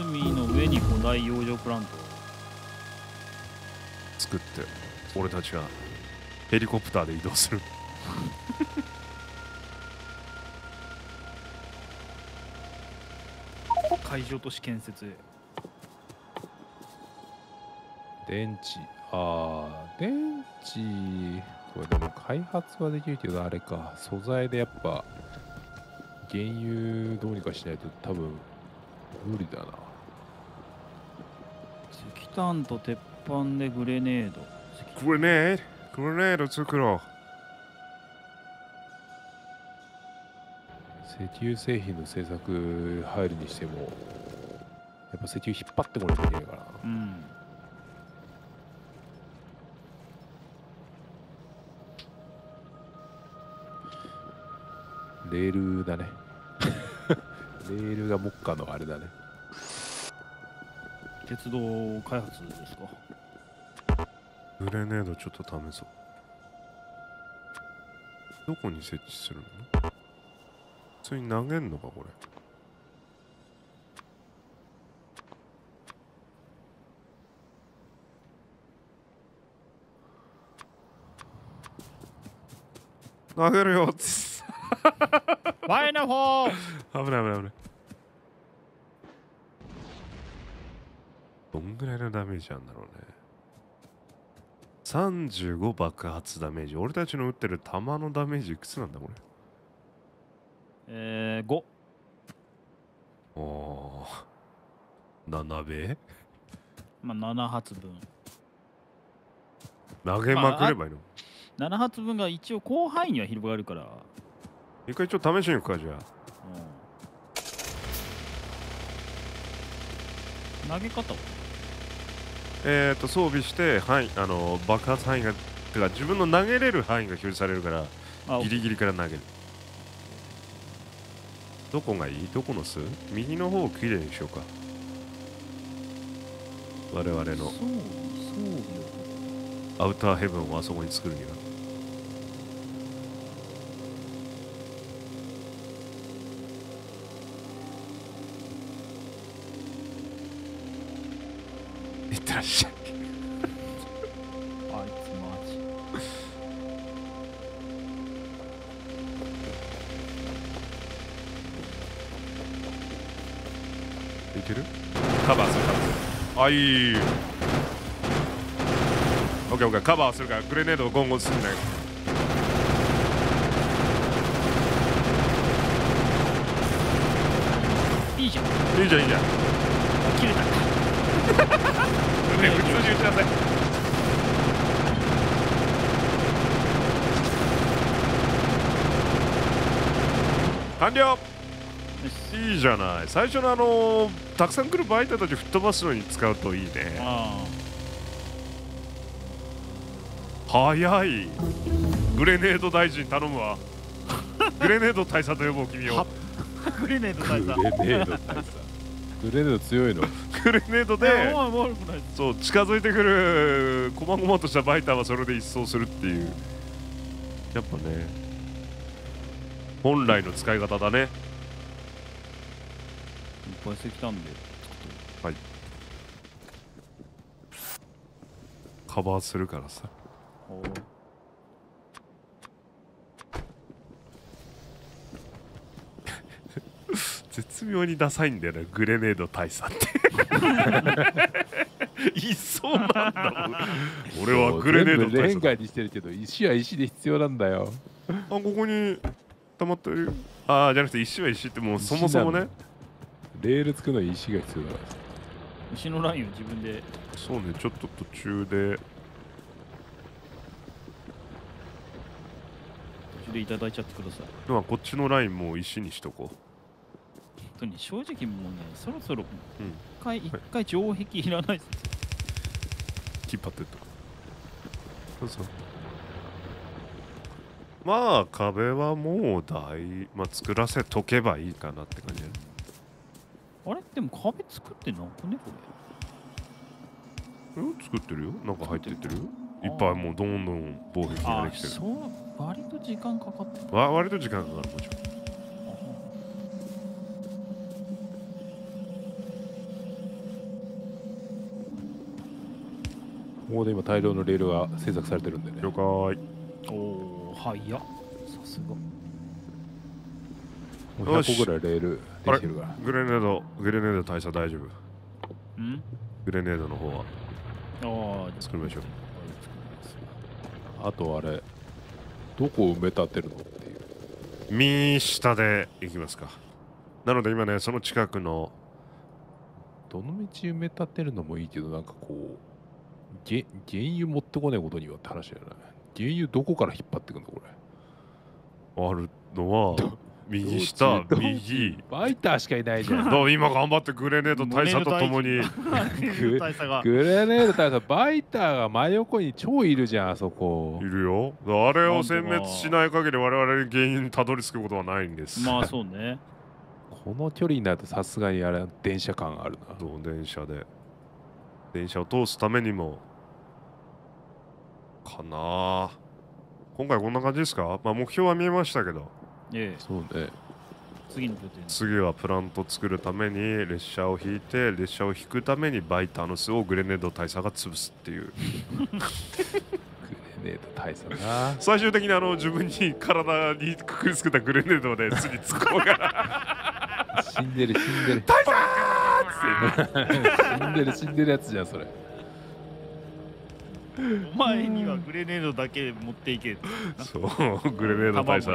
湖の上に古代養生プラントを作って、俺たちがヘリコプターで移動する。海上都市建設。電池、電池これでも開発はできるけど、あれか、素材でやっぱ原油どうにかしないと多分無理だな。石炭と鉄板でグレネード、グレネード作ろう。石油製品の政策入るにしてもやっぱ石油引っ張ってこないといけないから、うん、レールだねレールが目下のあれだね。鉄道開発ですか。グレネードちょっと試そう。どこに設置するの？普通に投げんのかこれ。投げるよ前の方危ない。どんぐらいのダメージあるんだろうね。35爆発ダメージ。俺たちの打ってる弾のダメージいくつなんだこれ。5。おー、7べ？まあ7発分投げまくればいいの、まあ、7発分が一応広範囲には広がるから一回ちょっと試しに行くかじゃあ、うん、投げ方は装備して、はい、爆発範囲がてか自分の投げれる範囲が表示されるからギリギリから投げる。どこがいい？どこの巣？右の方をきれいにしようか。我々のアウターヘブンをあそこに作るには。いってらっしゃいあいつマジいける？カバーする。あ、いい。オッケー。カバーするからグレネードをゴンゴンするんだよ。いいじゃん。切れた。普通に打ちなさい。完了。いいじゃない。最初のたくさん来るバイターたち吹っ飛ばすのに使うといいね。早い。グレネード大臣頼むわグレネード大佐と呼ぼう君をグレネード大佐グレネード強いのグレネードでそう近づいてくるこまごまとしたバイターはそれで一掃するっていうやっぱね本来の使い方だね。いっぱいしてきたんで、はい、カバーするからさ。絶妙にダサいんだよねグレネード大佐っていそうなんだもん俺はグレネード大佐全部レンガにしてるけど石は石で必要なんだよあ、ここに溜まってるよ。ああじゃなくて石は石ってもうそもそもねレール作るのに石が必要だから石のラインを自分でそうねちょっと途中でいただいちゃってください。ではこっちのラインも石にしとこう。本当に正直もうねそろそろ一回城壁いらないです、引っ張ってっとかそうそうまあ壁はもうまあ、作らせとけばいいかなって感じ。あれでも壁作ってなくねこれ。作ってるよ。なんか入ってってるよ。いっぱいもうどんどん防壁ができてる。そう割と時間かかってる。割と時間かかるもちろん。ここで今大量のレールが製作されてるんでね。了解。おお早っ。さすが。100個ぐらいレールできてるから。グレネード大佐大丈夫。ん？グレネードの方は。ああ、作りましょう。あとあれ、どこを埋め立てるのっていう。右下で行きますか。なので今ね、その近くの。どの道埋め立てるのもいいけど、なんかこう、原油持ってこないことにはって話だよね。原油どこから引っ張ってくんだこれ。あるのは右下、右。ファイターしかいないじゃん。どう今頑張ってグレネード大佐と共に。グレネード大佐、バイターが真横に超いるじゃん、あそこ。いるよ。あれを殲滅しない限り我々に原因にたどり着くことはないんです。まあそうね。この距離になるとさすがにあれ電車感あるな。どう電車で。電車を通すためにも。かな。今回こんな感じですか。まあ目標は見えましたけど。そうね。次はプラント作るために列車を引いて、列車を引くためにバイターの巣をグレネード大佐が潰すっていう。グレネード大佐な。最終的に自分に体にくくりつけたグレネードで巣に突っ込むから。死んでる死んでる大佐。死んでる死んでるやつじゃんそれ。お前にはグレネードだけ持っていけ。そう、グレネード大佐。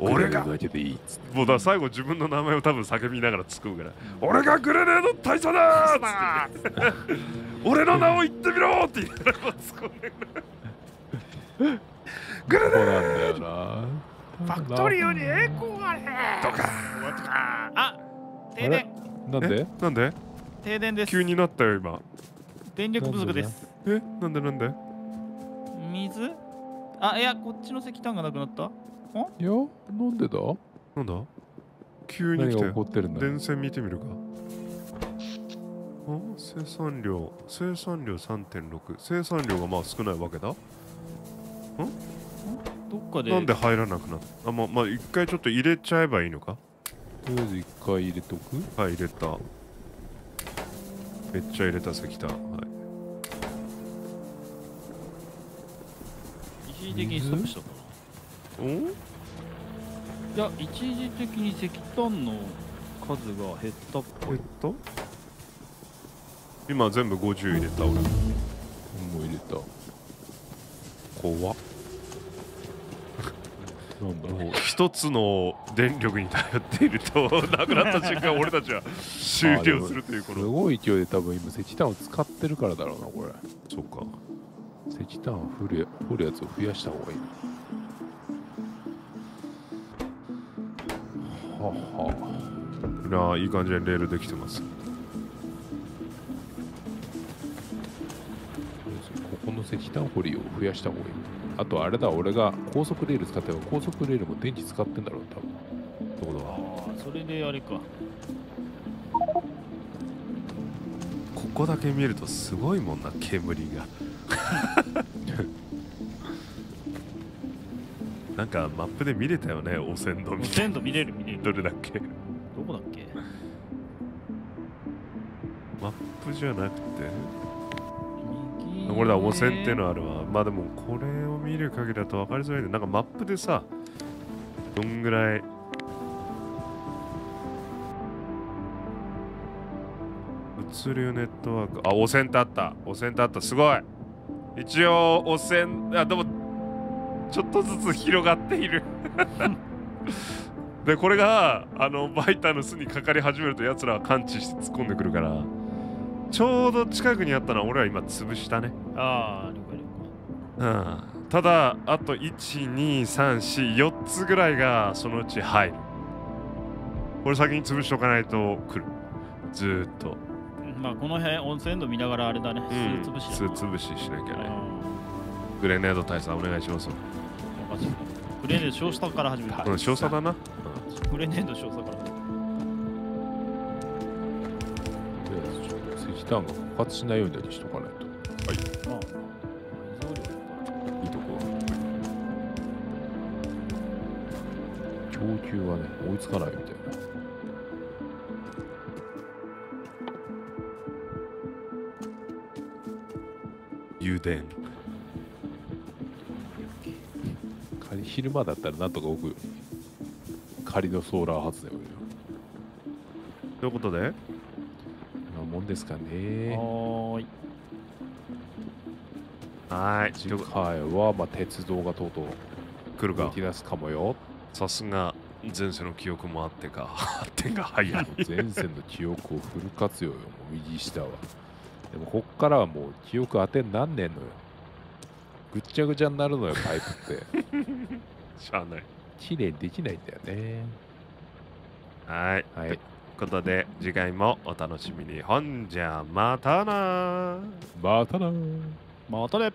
俺がもうだ最後自分の名前を多分叫びながら突っ込むから「俺がグレネード大佐だ！」っつって「俺の名を言ってみろ！」って言いながら突っ込んでくる。グレネードファクトリオに栄光があれとか。あ、停電。なんで停電です。急になったよ今。電力不足です。え、なんで水。あ、いや、こっちの石炭がなくなった。いや、なんでだなんだ急に来て。電線見てみるか。生産量、3.6。生産量がまあ少ないわけだ。どっかでなんで入らなくなった。まあ一回ちょっと入れちゃえばいいのか。とりあえず一回入れとく。はい、入れた。めっちゃ入れた石炭。はい。一時的にストップしたか。いや、一時的に石炭の数が減ったっぽい。今全部50入れた。俺も入れた。怖っ。なんだろう。一つの電力に頼っているとなくなった瞬間俺たちは終了するという。このすごい勢いで多分今石炭を使ってるからだろうなこれ。そっか、石炭を掘るやつを増やした方がいい。いい感じでレールできてます。ここの石炭掘りを増やした方がいい。あとあれだ、俺が高速レール使ってば高速レールも電池使ってんだろう多分。どうだ。それであれか。ここだけ見るとすごいもんな、煙が。なんかマップで見れたよね、汚染度。汚染度見れる見れる。どれだっけ。マップじゃなくてこれだ、汚染っていうのあるわ。まあでもこれを見る限りだと分かりづらいけど、なんかマップでさ、どんぐらい物流ネットワーク。あ、汚染ってあった、汚染ってあった。すごい。一応汚染、あ、でもちょっとずつ広がっている。で、これがバイターの巣にかかり始めるとやつらは感知して突っ込んでくるから、ちょうど近くにあったのは俺は今潰したね。ああ、了解了解。ただあと12344つぐらいがそのうち入る。これ先に潰しておかないと来る。ずーっとまあこの辺温泉度見ながらあれだね、巣潰ししなきゃね。グレネード大佐お願いします。グレネード少佐から始める。うん、少佐だな。グレネード少佐から。石炭が枯渇しないようにしとかないと。はい。いいとこ。供給はね、追いつかないみたいな。油田。仮に昼間だったらなんとか置くよ。仮のソーラー発電を。ということで、なもんですかね。はい。はい。次回はまあ鉄道がとうとう来るか。動き出すかもよ。さすが前世の記憶もあってかあってか早い前世の記憶をフル活用よ、もう右下は。でもこっからはもう記憶当てになんねんのよ。ぐっちゃぐちゃになるのよパイプってしゃあない、きれいにできないんだよね。はいはい、ということで次回もお楽しみに。ほんじゃまたなまたね。